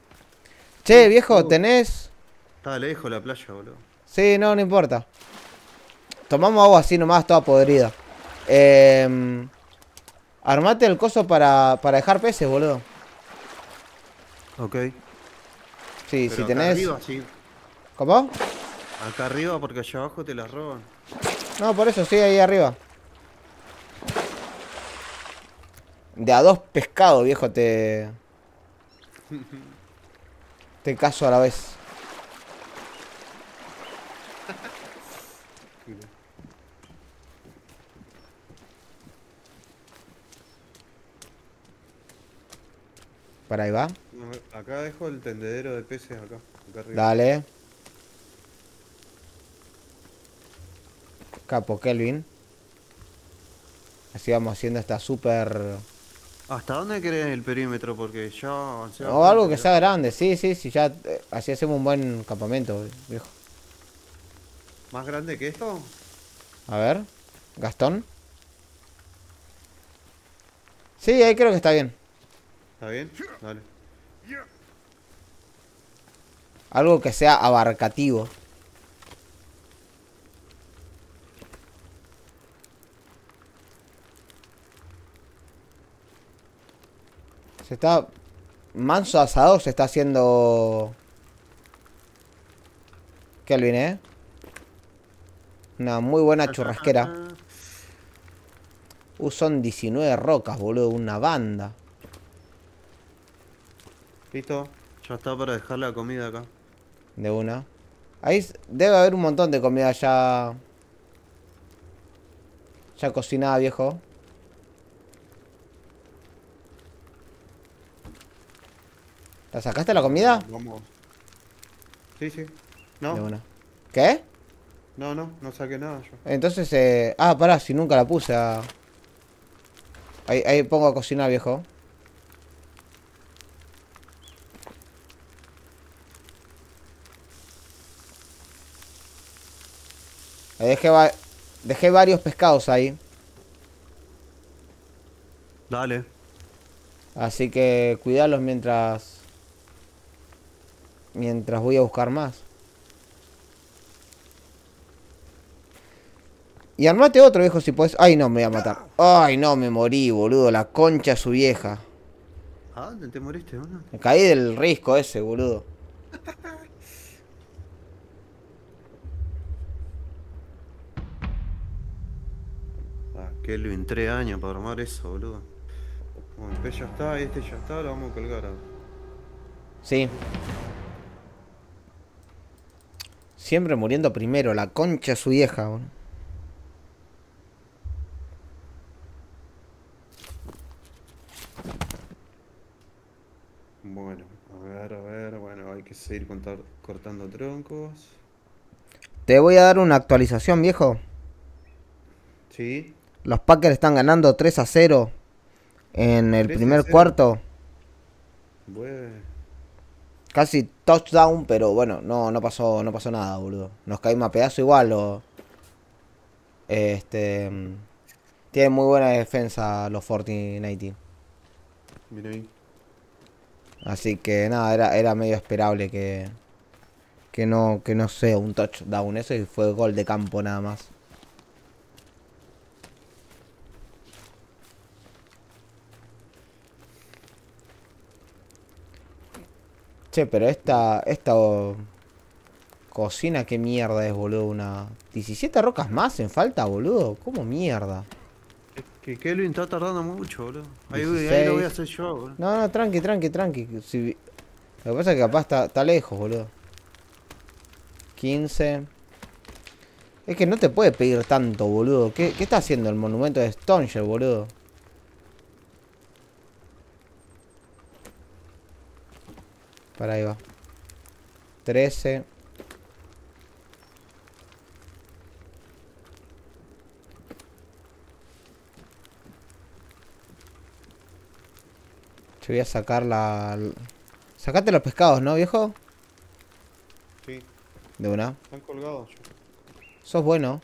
Che, viejo, ¿tenés...? Está lejos la playa, boludo. Sí, no, no importa. Tomamos agua así nomás, toda podrida. Armate el coso para dejar peces, boludo. Ok. Sí, pero si tenés... Arriba, sí. ¿Cómo? Acá arriba, porque allá abajo te las roban. No, por eso, sí, ahí arriba. De a dos pescados, viejo, te caso a la vez. Para ahí va. Acá dejo el tendedero de peces acá arriba. Dale. Capo, Kelvin. Así vamos haciendo esta super... ¿Hasta dónde querés el perímetro? Porque ya... O algo que sea grande, sí, ya... Así hacemos un buen campamento, viejo. ¿Más grande que esto? A ver, Gastón. Sí, ahí creo que está bien. ¿Está bien? Dale. Algo que sea abarcativo. Se está... Manso asado se está haciendo... Kelvin, Una muy buena churrasquera. Son 19 rocas, boludo. Una banda. Listo. Ya está para dejar la comida acá. De una. Ahí debe haber un montón de comida ya... Ya cocinada, viejo. ¿La sacaste la comida? Vamos. Sí, sí. No. De una. ¿Qué? No, no saqué nada yo. Entonces, Ah, pará, si nunca la puse a... Ahí pongo a cocinar, viejo. Ahí dejé varios pescados ahí. Dale. Así que cuidarlos mientras... Mientras voy a buscar más. Y armate otro, viejo, si podés. Ay, no, me voy a matar. Ay, no, me morí, boludo. La concha su vieja. ¿A dónde te moriste, boludo? Me caí del risco ese, boludo. Ah, Kelvin, 3 años para armar eso, boludo. Bueno, este ya está, este ya está. Lo vamos a colgar ahora. Sí. Siempre muriendo primero, la concha su vieja. Bueno, a ver, bueno, hay que seguir cortando troncos. Te voy a dar una actualización, viejo. Sí. Los Packers están ganando 3-0 en el primer cuarto. Bueno. Casi touchdown, pero bueno, no pasó nada, boludo. Nos caímos a pedazo igual. Tienen muy buena defensa los 49ers. Mira ahí. Así que nada, era medio esperable que no sea un touchdown. Eso y fue gol de campo nada más. Che, pero esta cocina, qué mierda es, boludo. Una 17 rocas más en falta, boludo. ¿Cómo mierda? Es que Kelvin está tardando mucho, boludo. Ahí lo voy a hacer yo, boludo. No, tranqui. Si... Lo que pasa es que capaz está lejos, boludo. 15. Es que no te puede pedir tanto, boludo. ¿Qué está haciendo el monumento de Stonehenge, boludo? Para ahí va. 13. Yo voy a sacar la... Sacate los pescados, ¿no, viejo? Sí. De una. Están colgados. Sos bueno.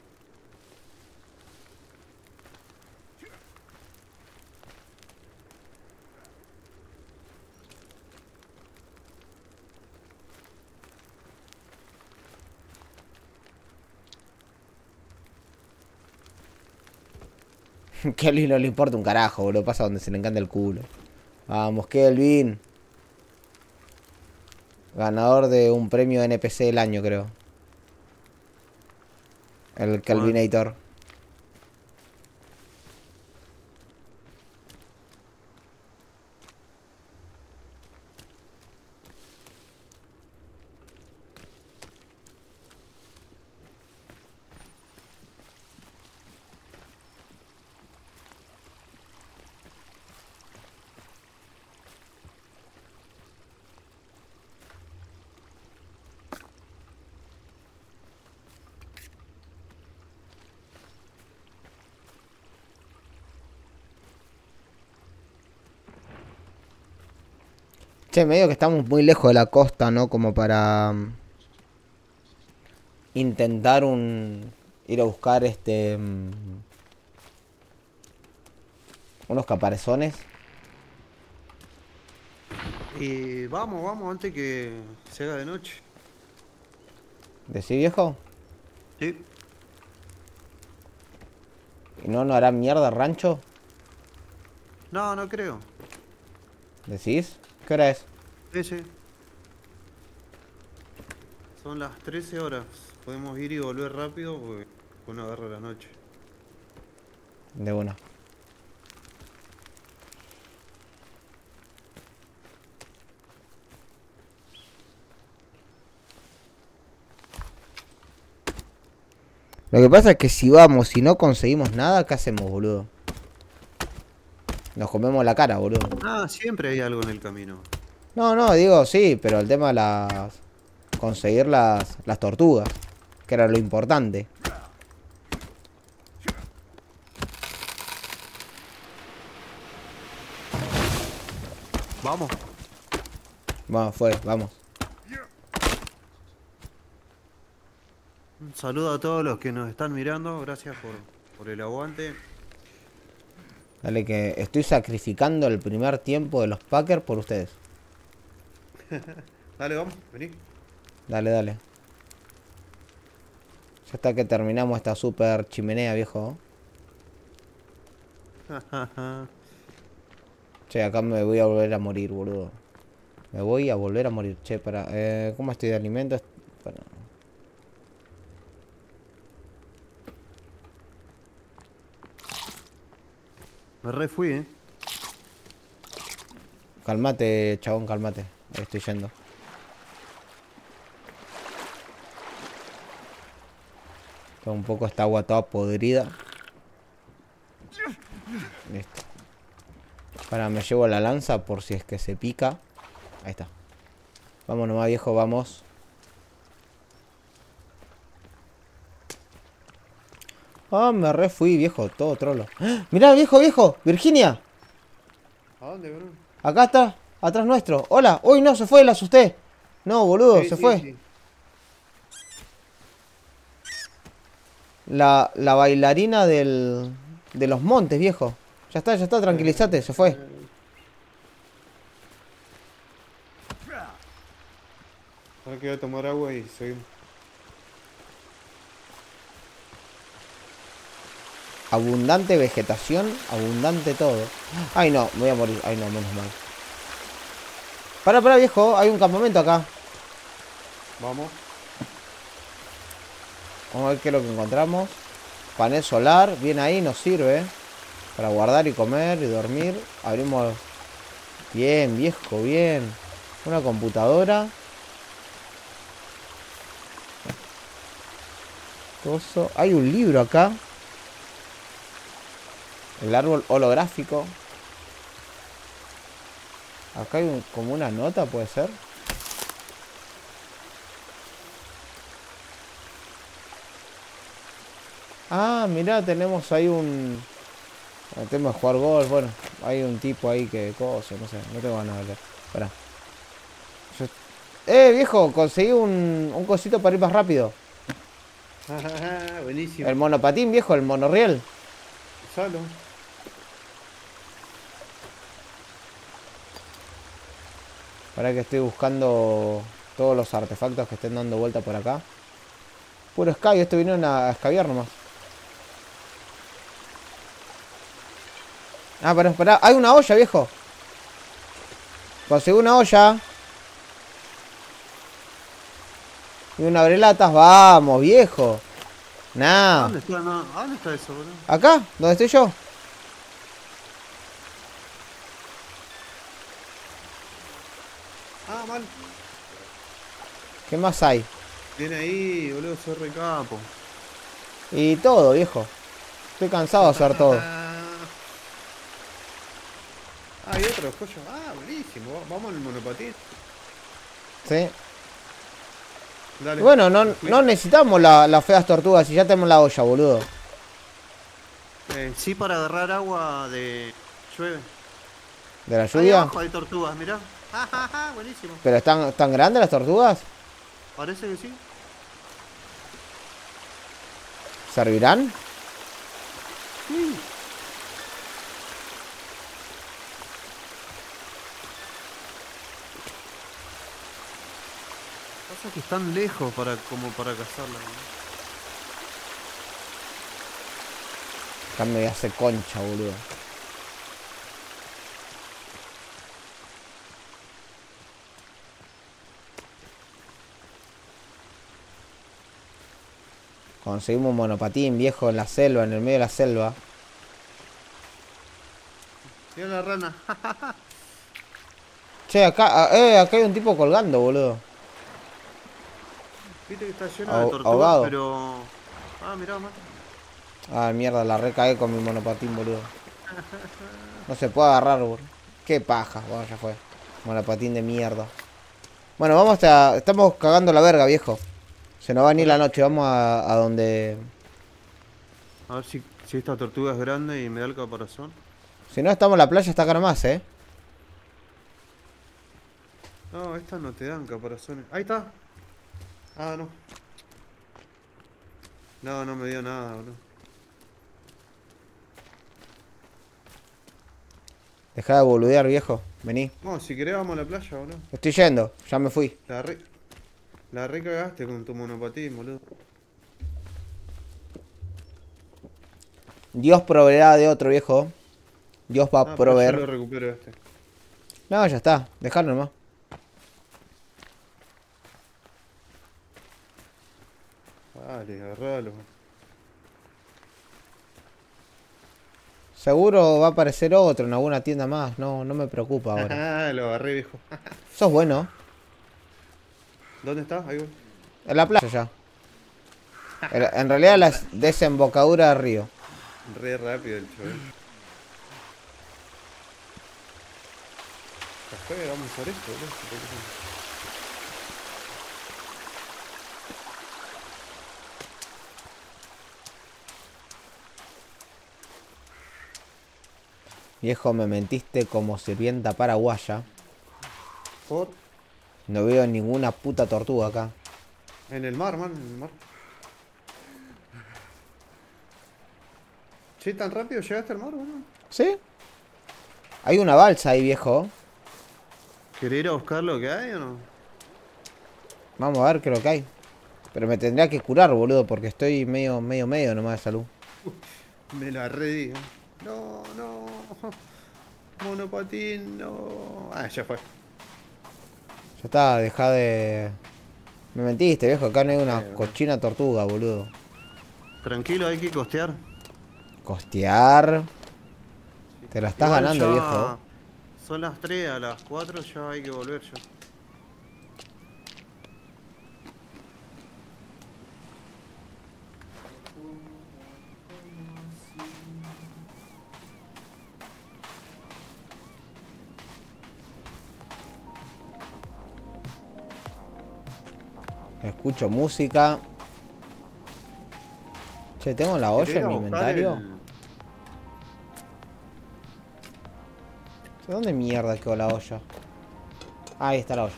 Kelvin no le importa un carajo, boludo. Pasa donde se le encanta el culo. Vamos, Kelvin. Ganador de un premio NPC del año, creo. El Kelvinator. Che, medio que estamos muy lejos de la costa, ¿no? Como para intentar ir a buscar unos caparazones. Y vamos antes que se haga de noche. ¿Decís, viejo? Sí. ¿Y no hará mierda rancho? No, no creo. ¿Decís? ¿Qué hora es? 13. Son las 13 horas. Podemos ir y volver rápido porque uno agarra la noche. De una. Lo que pasa es que si vamos y no conseguimos nada, ¿qué hacemos, boludo? Nos comemos la cara, boludo. Ah, siempre hay algo en el camino. No, digo, sí, pero el tema de conseguir las tortugas, que era lo importante. Vamos. Vamos. Un saludo a todos los que nos están mirando. Gracias por el aguante. Dale, que estoy sacrificando el primer tiempo de los Packers por ustedes. Dale, vamos, vení. Dale. Ya está que terminamos esta super chimenea, viejo. Che, acá me voy a volver a morir, boludo. Me voy a volver a morir. Che, para... ¿Cómo estoy de alimentos? Bueno... Me re fui, Calmate, chabón, calmate. Ahí estoy yendo. Tengo un poco esta agua toda podrida. Listo. Para, me llevo la lanza por si es que se pica. Ahí está. Vamos nomás, viejo, vamos. Ah, me re fui, viejo, todo trolo. ¡Ah! Mirá, viejo, Virginia. ¿A dónde, bro? Acá está, atrás nuestro. Hola, uy, no, se fue, la asusté. No, boludo, sí, se fue. Sí. La bailarina de los montes, viejo. Ya está, tranquilízate, se fue. Ahora que voy a tomar agua y seguimos. Abundante vegetación, abundante todo. Ay no, me voy a morir. Ay no, menos mal. Pará, viejo, hay un campamento acá. Vamos. Vamos a ver qué es lo que encontramos. Panel solar, bien ahí, nos sirve para guardar y comer y dormir. Abrimos. Bien, viejo, bien. Una computadora. Coso. Hay un libro acá. El árbol holográfico. Acá hay como una nota, puede ser. Ah, mirá, tenemos ahí un... El tema de jugar golf, bueno. Hay un tipo ahí que cosa, no sé. No tengo ganas de hablar. Pará. Yo... viejo, conseguí un cosito para ir más rápido. Ajá, buenísimo. El monopatín, viejo, el monorriel. Solo. Para que estoy buscando todos los artefactos que estén dando vuelta por acá. Puro escabio, esto vinieron a escabiar nomás. Ah, pará, hay una olla, viejo. Conseguí una olla. Y una abrelatas, vamos, viejo. Nah. ¿Dónde está eso, boludo? Acá, donde estoy yo. Ah, mal. ¿Qué más hay? Viene ahí, boludo, soy recapo. Y todo, viejo. Estoy cansado de hacer todo. Ah, hay otro coño. Ah, buenísimo. Vamos al monopatín. Sí. Dale, bueno, no necesitamos las feas tortugas si ya tenemos la olla, boludo. Sí, para agarrar agua de llueve. ¿De la lluvia? Ahí abajo hay tortugas, mirá. Ja, ja, ja, buenísimo. ¿Pero están grandes las tortugas? Parece que sí. ¿Servirán? Sí. Pasa que están lejos como para cazarla, ¿no? Acá me voy a hacer concha, boludo. Conseguimos un monopatín, viejo, en la selva, en el medio de la selva. Mira la rana. Che, acá hay un tipo colgando, boludo. Viste que está lleno de tortugas, ahogado. Pero... Ah, mirá, mata. Ah, mierda, la recagué con mi monopatín, boludo. No se puede agarrar, boludo. Qué paja, bueno, ya fue. Monopatín de mierda. Bueno, vamos a... Estamos cagando la verga, viejo. Se nos va a venir la noche, vamos a donde... A ver si esta tortuga es grande y me da el caparazón. Si no, estamos en la playa hasta acá nomás, eh. No, estas no te dan caparazones. Ahí está. Ah, no. No me dio nada, boludo. Dejá de boludear, viejo. Vení. No, si querés vamos a la playa, boludo. Estoy yendo, ya me fui. La re cagaste con tu monopatín, boludo. Dios proveerá de otro, viejo. Dios va a proveer. Yo lo recupero este. No, ya está. Dejalo nomás. Vale, agarralo. Seguro va a aparecer otro en alguna tienda más. No me preocupa ahora. Lo agarré, viejo. Sos bueno. ¿Dónde estás? Ahí voy. En la playa ya. En realidad la desembocadura del río. Re rápido el chover. Después vamos a usar esto, ¿no? Viejo, me mentiste como sirvienta paraguaya. ¿Por? No veo ninguna puta tortuga acá. En el mar, man, en el mar. ¿Sí, tan rápido llegaste al mar, bueno? ¿Sí? Hay una balsa ahí, viejo. ¿Querés ir a buscar lo que hay o no? Vamos a ver qué es lo que hay. Pero me tendría que curar, boludo, porque estoy medio nomás de salud. Me la redí. No, no. Monopatín, no. Ah, ya fue. Ya está, dejá de... Me mentiste, viejo, acá no hay una cochina tortuga, boludo. Tranquilo, hay que costear. ¿Costear? Sí. Te la estás igual ganando, ya... viejo. Son las 3, a las 4 ya hay que volver ya. Escucho música. Che, ¿tengo la olla en mi inventario? ¿De dónde mierda quedó la olla? Ahí está la olla.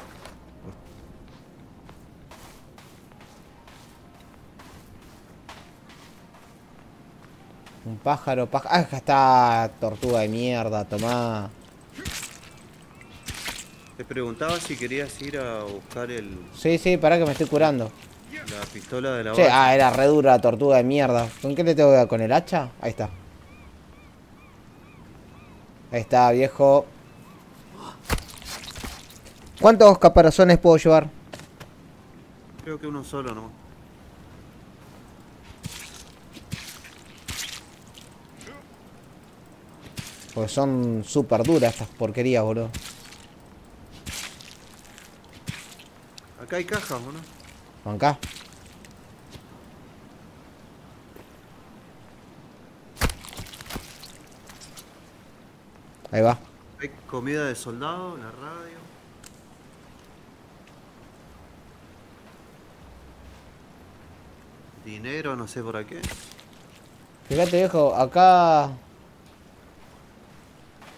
Un pájaro, pájaro. Ah, acá está, tortuga de mierda, tomá. Te preguntaba si querías ir a buscar el... Sí, sí, pará que me estoy curando. La pistola de la base. Ah, era re dura la tortuga de mierda. ¿Con qué le tengo que dar? ¿Con el hacha? Ahí está. Ahí está, viejo. ¿Cuántos caparazones puedo llevar? Creo que uno solo, ¿no? Porque son súper duras estas porquerías, boludo. Acá hay cajas, ¿o no? Bancá. Ahí va. Hay comida de soldado, la radio. Dinero, no sé por qué. Fíjate, viejo, acá...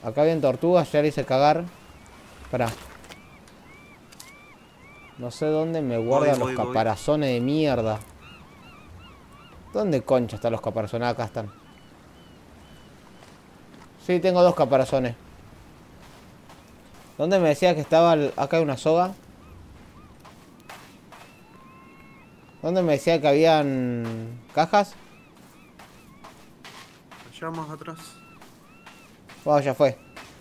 Acá habían tortugas, ya le hice cagar. Pará. No sé dónde me guardan los caparazones de mierda. ¿Dónde concha están los caparazones? Acá están. Sí, tengo dos caparazones. ¿Dónde me decía que estaba? Acá hay una soga. ¿Dónde me decía que habían cajas? Allá más atrás. Oh, ya fue.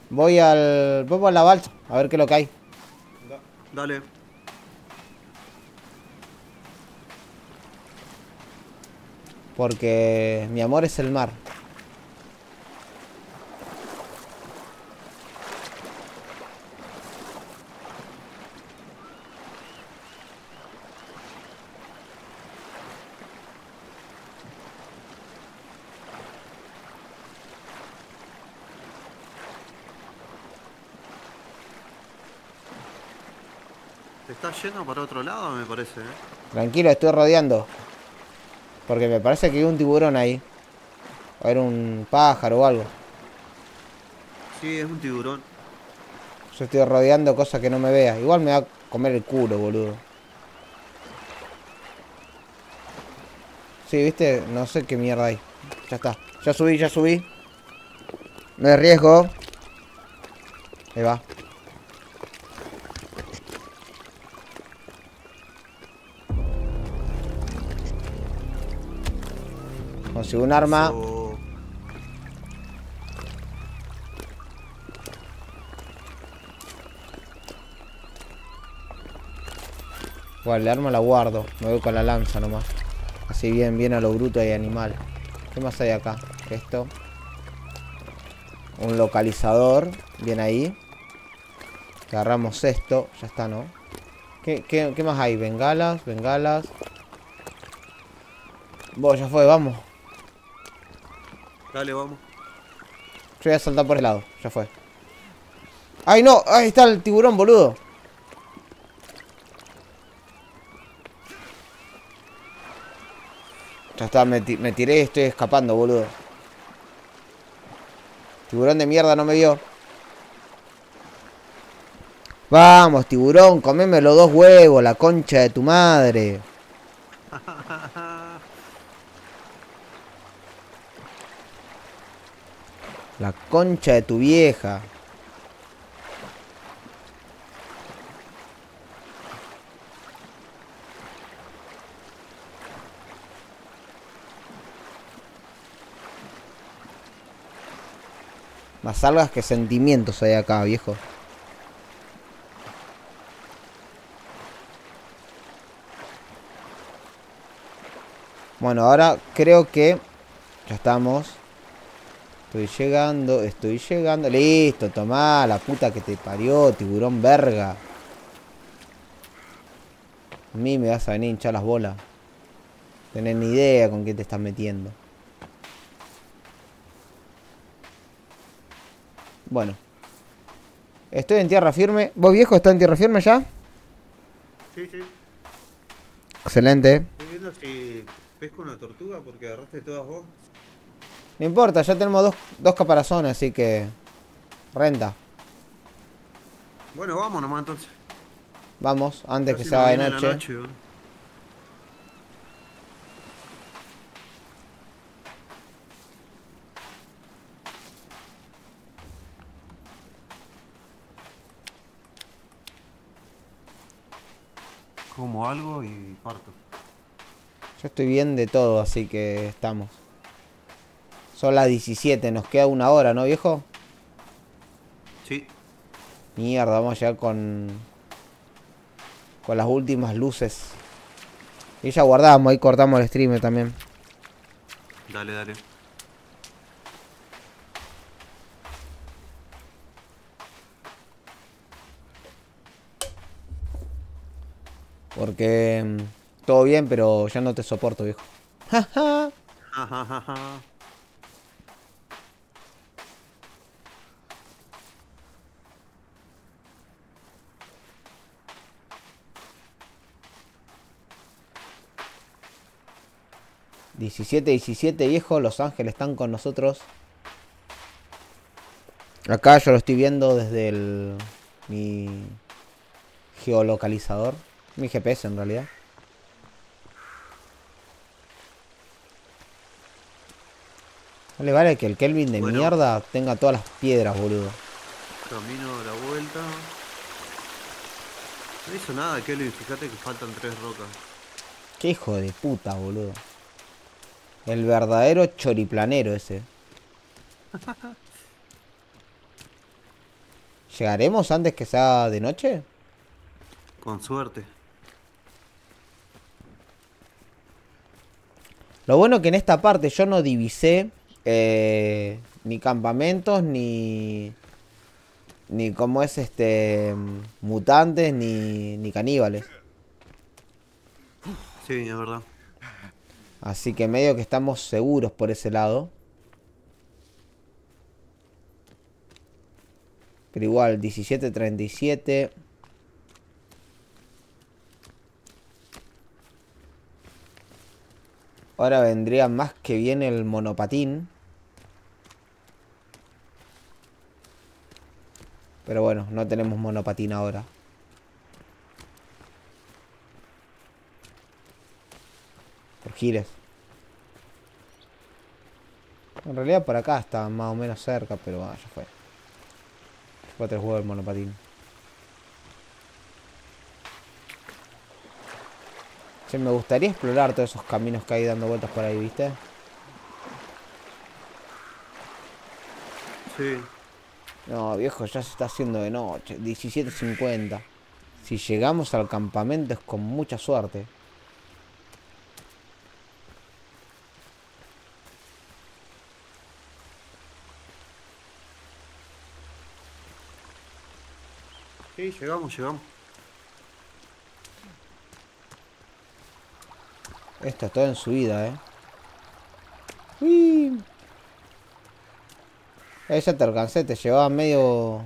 Voy al... Voy por la balsa a ver qué es lo que hay. Dale. Porque mi amor es el mar. ¿Te estás yendo para otro lado, me parece, eh? Tranquilo, estoy rodeando. Porque me parece que hay un tiburón ahí. O era un pájaro o algo. Sí, es un tiburón. Yo estoy rodeando cosas que no me vea. Igual me va a comer el culo, boludo. Sí, viste, no sé qué mierda hay. Ya está, ya subí, ya subí. Me arriesgo. Ahí va. Consigo un arma. Eso... Bueno, el arma la guardo. Me voy con la lanza nomás. Así bien, bien a lo bruto y animal. ¿Qué más hay acá? Esto. Un localizador. Bien ahí. Agarramos esto. Ya está, ¿no? ¿Qué más hay? Bengalas, bengalas. Bueno, ya fue, vamos. Dale, vamos. Yo voy a saltar por el lado, ya fue. ¡Ay, no! ¡Ahí está el tiburón, boludo! Ya está, me tiré y estoy escapando, boludo. Tiburón de mierda, no me vio. Vamos, tiburón, comeme los dos huevos, la concha de tu madre. La concha de tu vieja. Más algas que sentimientos hay acá, viejo. Bueno, ahora creo que ya estamos. Estoy llegando. Listo, tomá, la puta que te parió, tiburón verga. A mí me vas a venir a hinchar las bolas. Tenés ni idea con qué te estás metiendo. Bueno, estoy en tierra firme. ¿Vos, viejo, estás en tierra firme ya? Sí, sí. Excelente. Estoy viendo si pesco una tortuga porque agarraste todas vos. No importa, ya tenemos dos caparazones, así que renta. Bueno, vamos nomás entonces. Vamos, antes que se haga de noche. Como algo y parto. Yo estoy bien de todo, así que estamos. Son las 17, nos queda una hora, ¿no, viejo? Sí. Mierda, vamos a llegar con las últimas luces. Y ya guardamos, ahí cortamos el streamer también. Dale, dale. Porque todo bien, pero ya no te soporto, viejo. Jaja. ...17, viejo, los ángeles están con nosotros. Acá yo lo estoy viendo desde mi geolocalizador. Mi GPS en realidad. No le vale que el Kelvin de mierda tenga todas las piedras, boludo. Camino de la vuelta. No hizo nada, Kelvin, fíjate que faltan 3 rocas. Qué hijo de puta, boludo. El verdadero choriplanero ese. ¿Llegaremos antes que sea de noche? Con suerte. Lo bueno que en esta parte yo no divisé ni campamentos, ni como es mutantes, ni caníbales. Sí, es verdad. Así que medio que estamos seguros por ese lado. Pero igual, 17:37. Ahora vendría más que bien el monopatín. Pero bueno, no tenemos monopatín ahora. Por gires. En realidad por acá está más o menos cerca, pero bueno, ya fue. Ya fue 3 huevos el monopatín. Che, me gustaría explorar todos esos caminos que hay dando vueltas por ahí, ¿viste? Sí. No, viejo, ya se está haciendo de noche. 17:50. Si llegamos al campamento es con mucha suerte. Sí, llegamos. Esto es todo en subida, Uy. Ya te alcancé, te llevaba medio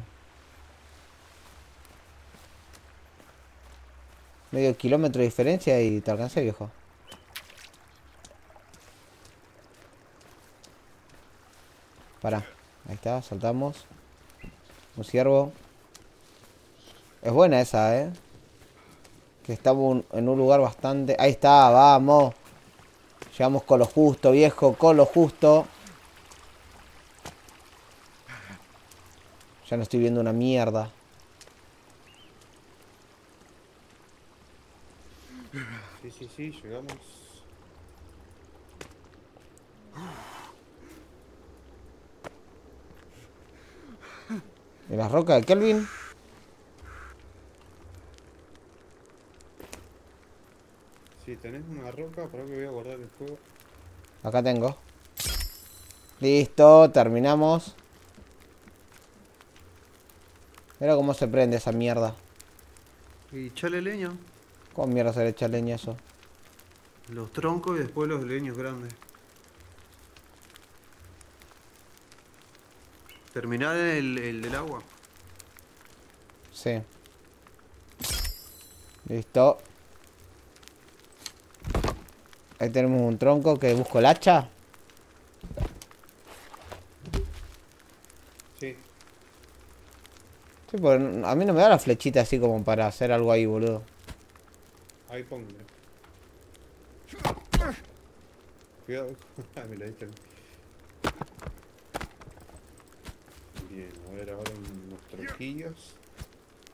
kilómetro de diferencia y te alcancé, viejo. Pará, ahí está, saltamos. Un ciervo. Es buena esa, ¿eh? Que estamos en un lugar bastante... Ahí está, vamos. Llegamos con lo justo, viejo, con lo justo. Ya no estoy viendo una mierda. Sí, sí, sí, llegamos. ¿Y las rocas de Kelvin? Si tenés una roca, para que voy a guardar el fuego. Acá tengo. Listo, terminamos. Mira cómo se prende esa mierda. Y chale leña. ¿Cómo mierda se le echa leña eso? Los troncos y después los leños grandes. Terminá el del agua. Sí. Listo. Ahí tenemos un tronco que busco el hacha. Sí. Sí, porque a mí no me da la flechita así como para hacer algo ahí, boludo. Ahí pongo. Cuidado. Me la he hecho. Bien, a ver ahora unos tronquillos.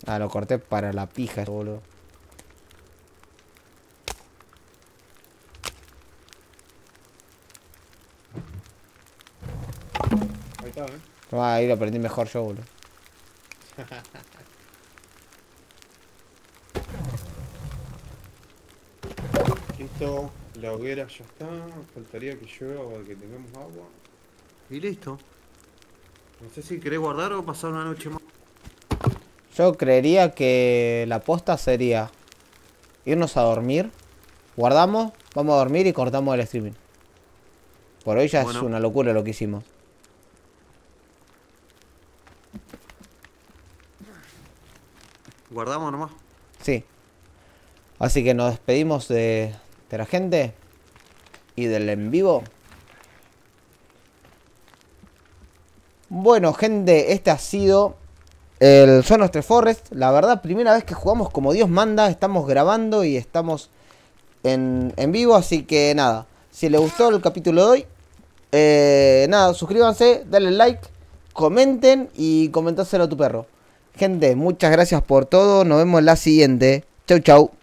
Ah, lo corté para la pija, boludo. Ahí está, ¿eh? Ah, ahí lo aprendí mejor yo, boludo. Listo, la hoguera ya está, faltaría que llueva o que tengamos agua. Y listo. No sé si querés guardar o pasar una noche más. Yo creería que la posta sería irnos a dormir, guardamos, vamos a dormir y cortamos el streaming. Por hoy ya bueno. Es una locura lo que hicimos. Guardamos nomás. Sí. Así que nos despedimos de la gente y del en vivo. Bueno, gente, este ha sido el Sons of the Forest. La verdad, primera vez que jugamos como Dios manda. Estamos grabando y estamos en vivo. Así que nada, si les gustó el capítulo de hoy, nada, suscríbanse, denle like, comenten y comentáselo a tu perro. Gente, muchas gracias por todo. Nos vemos en la siguiente. Chau, chau.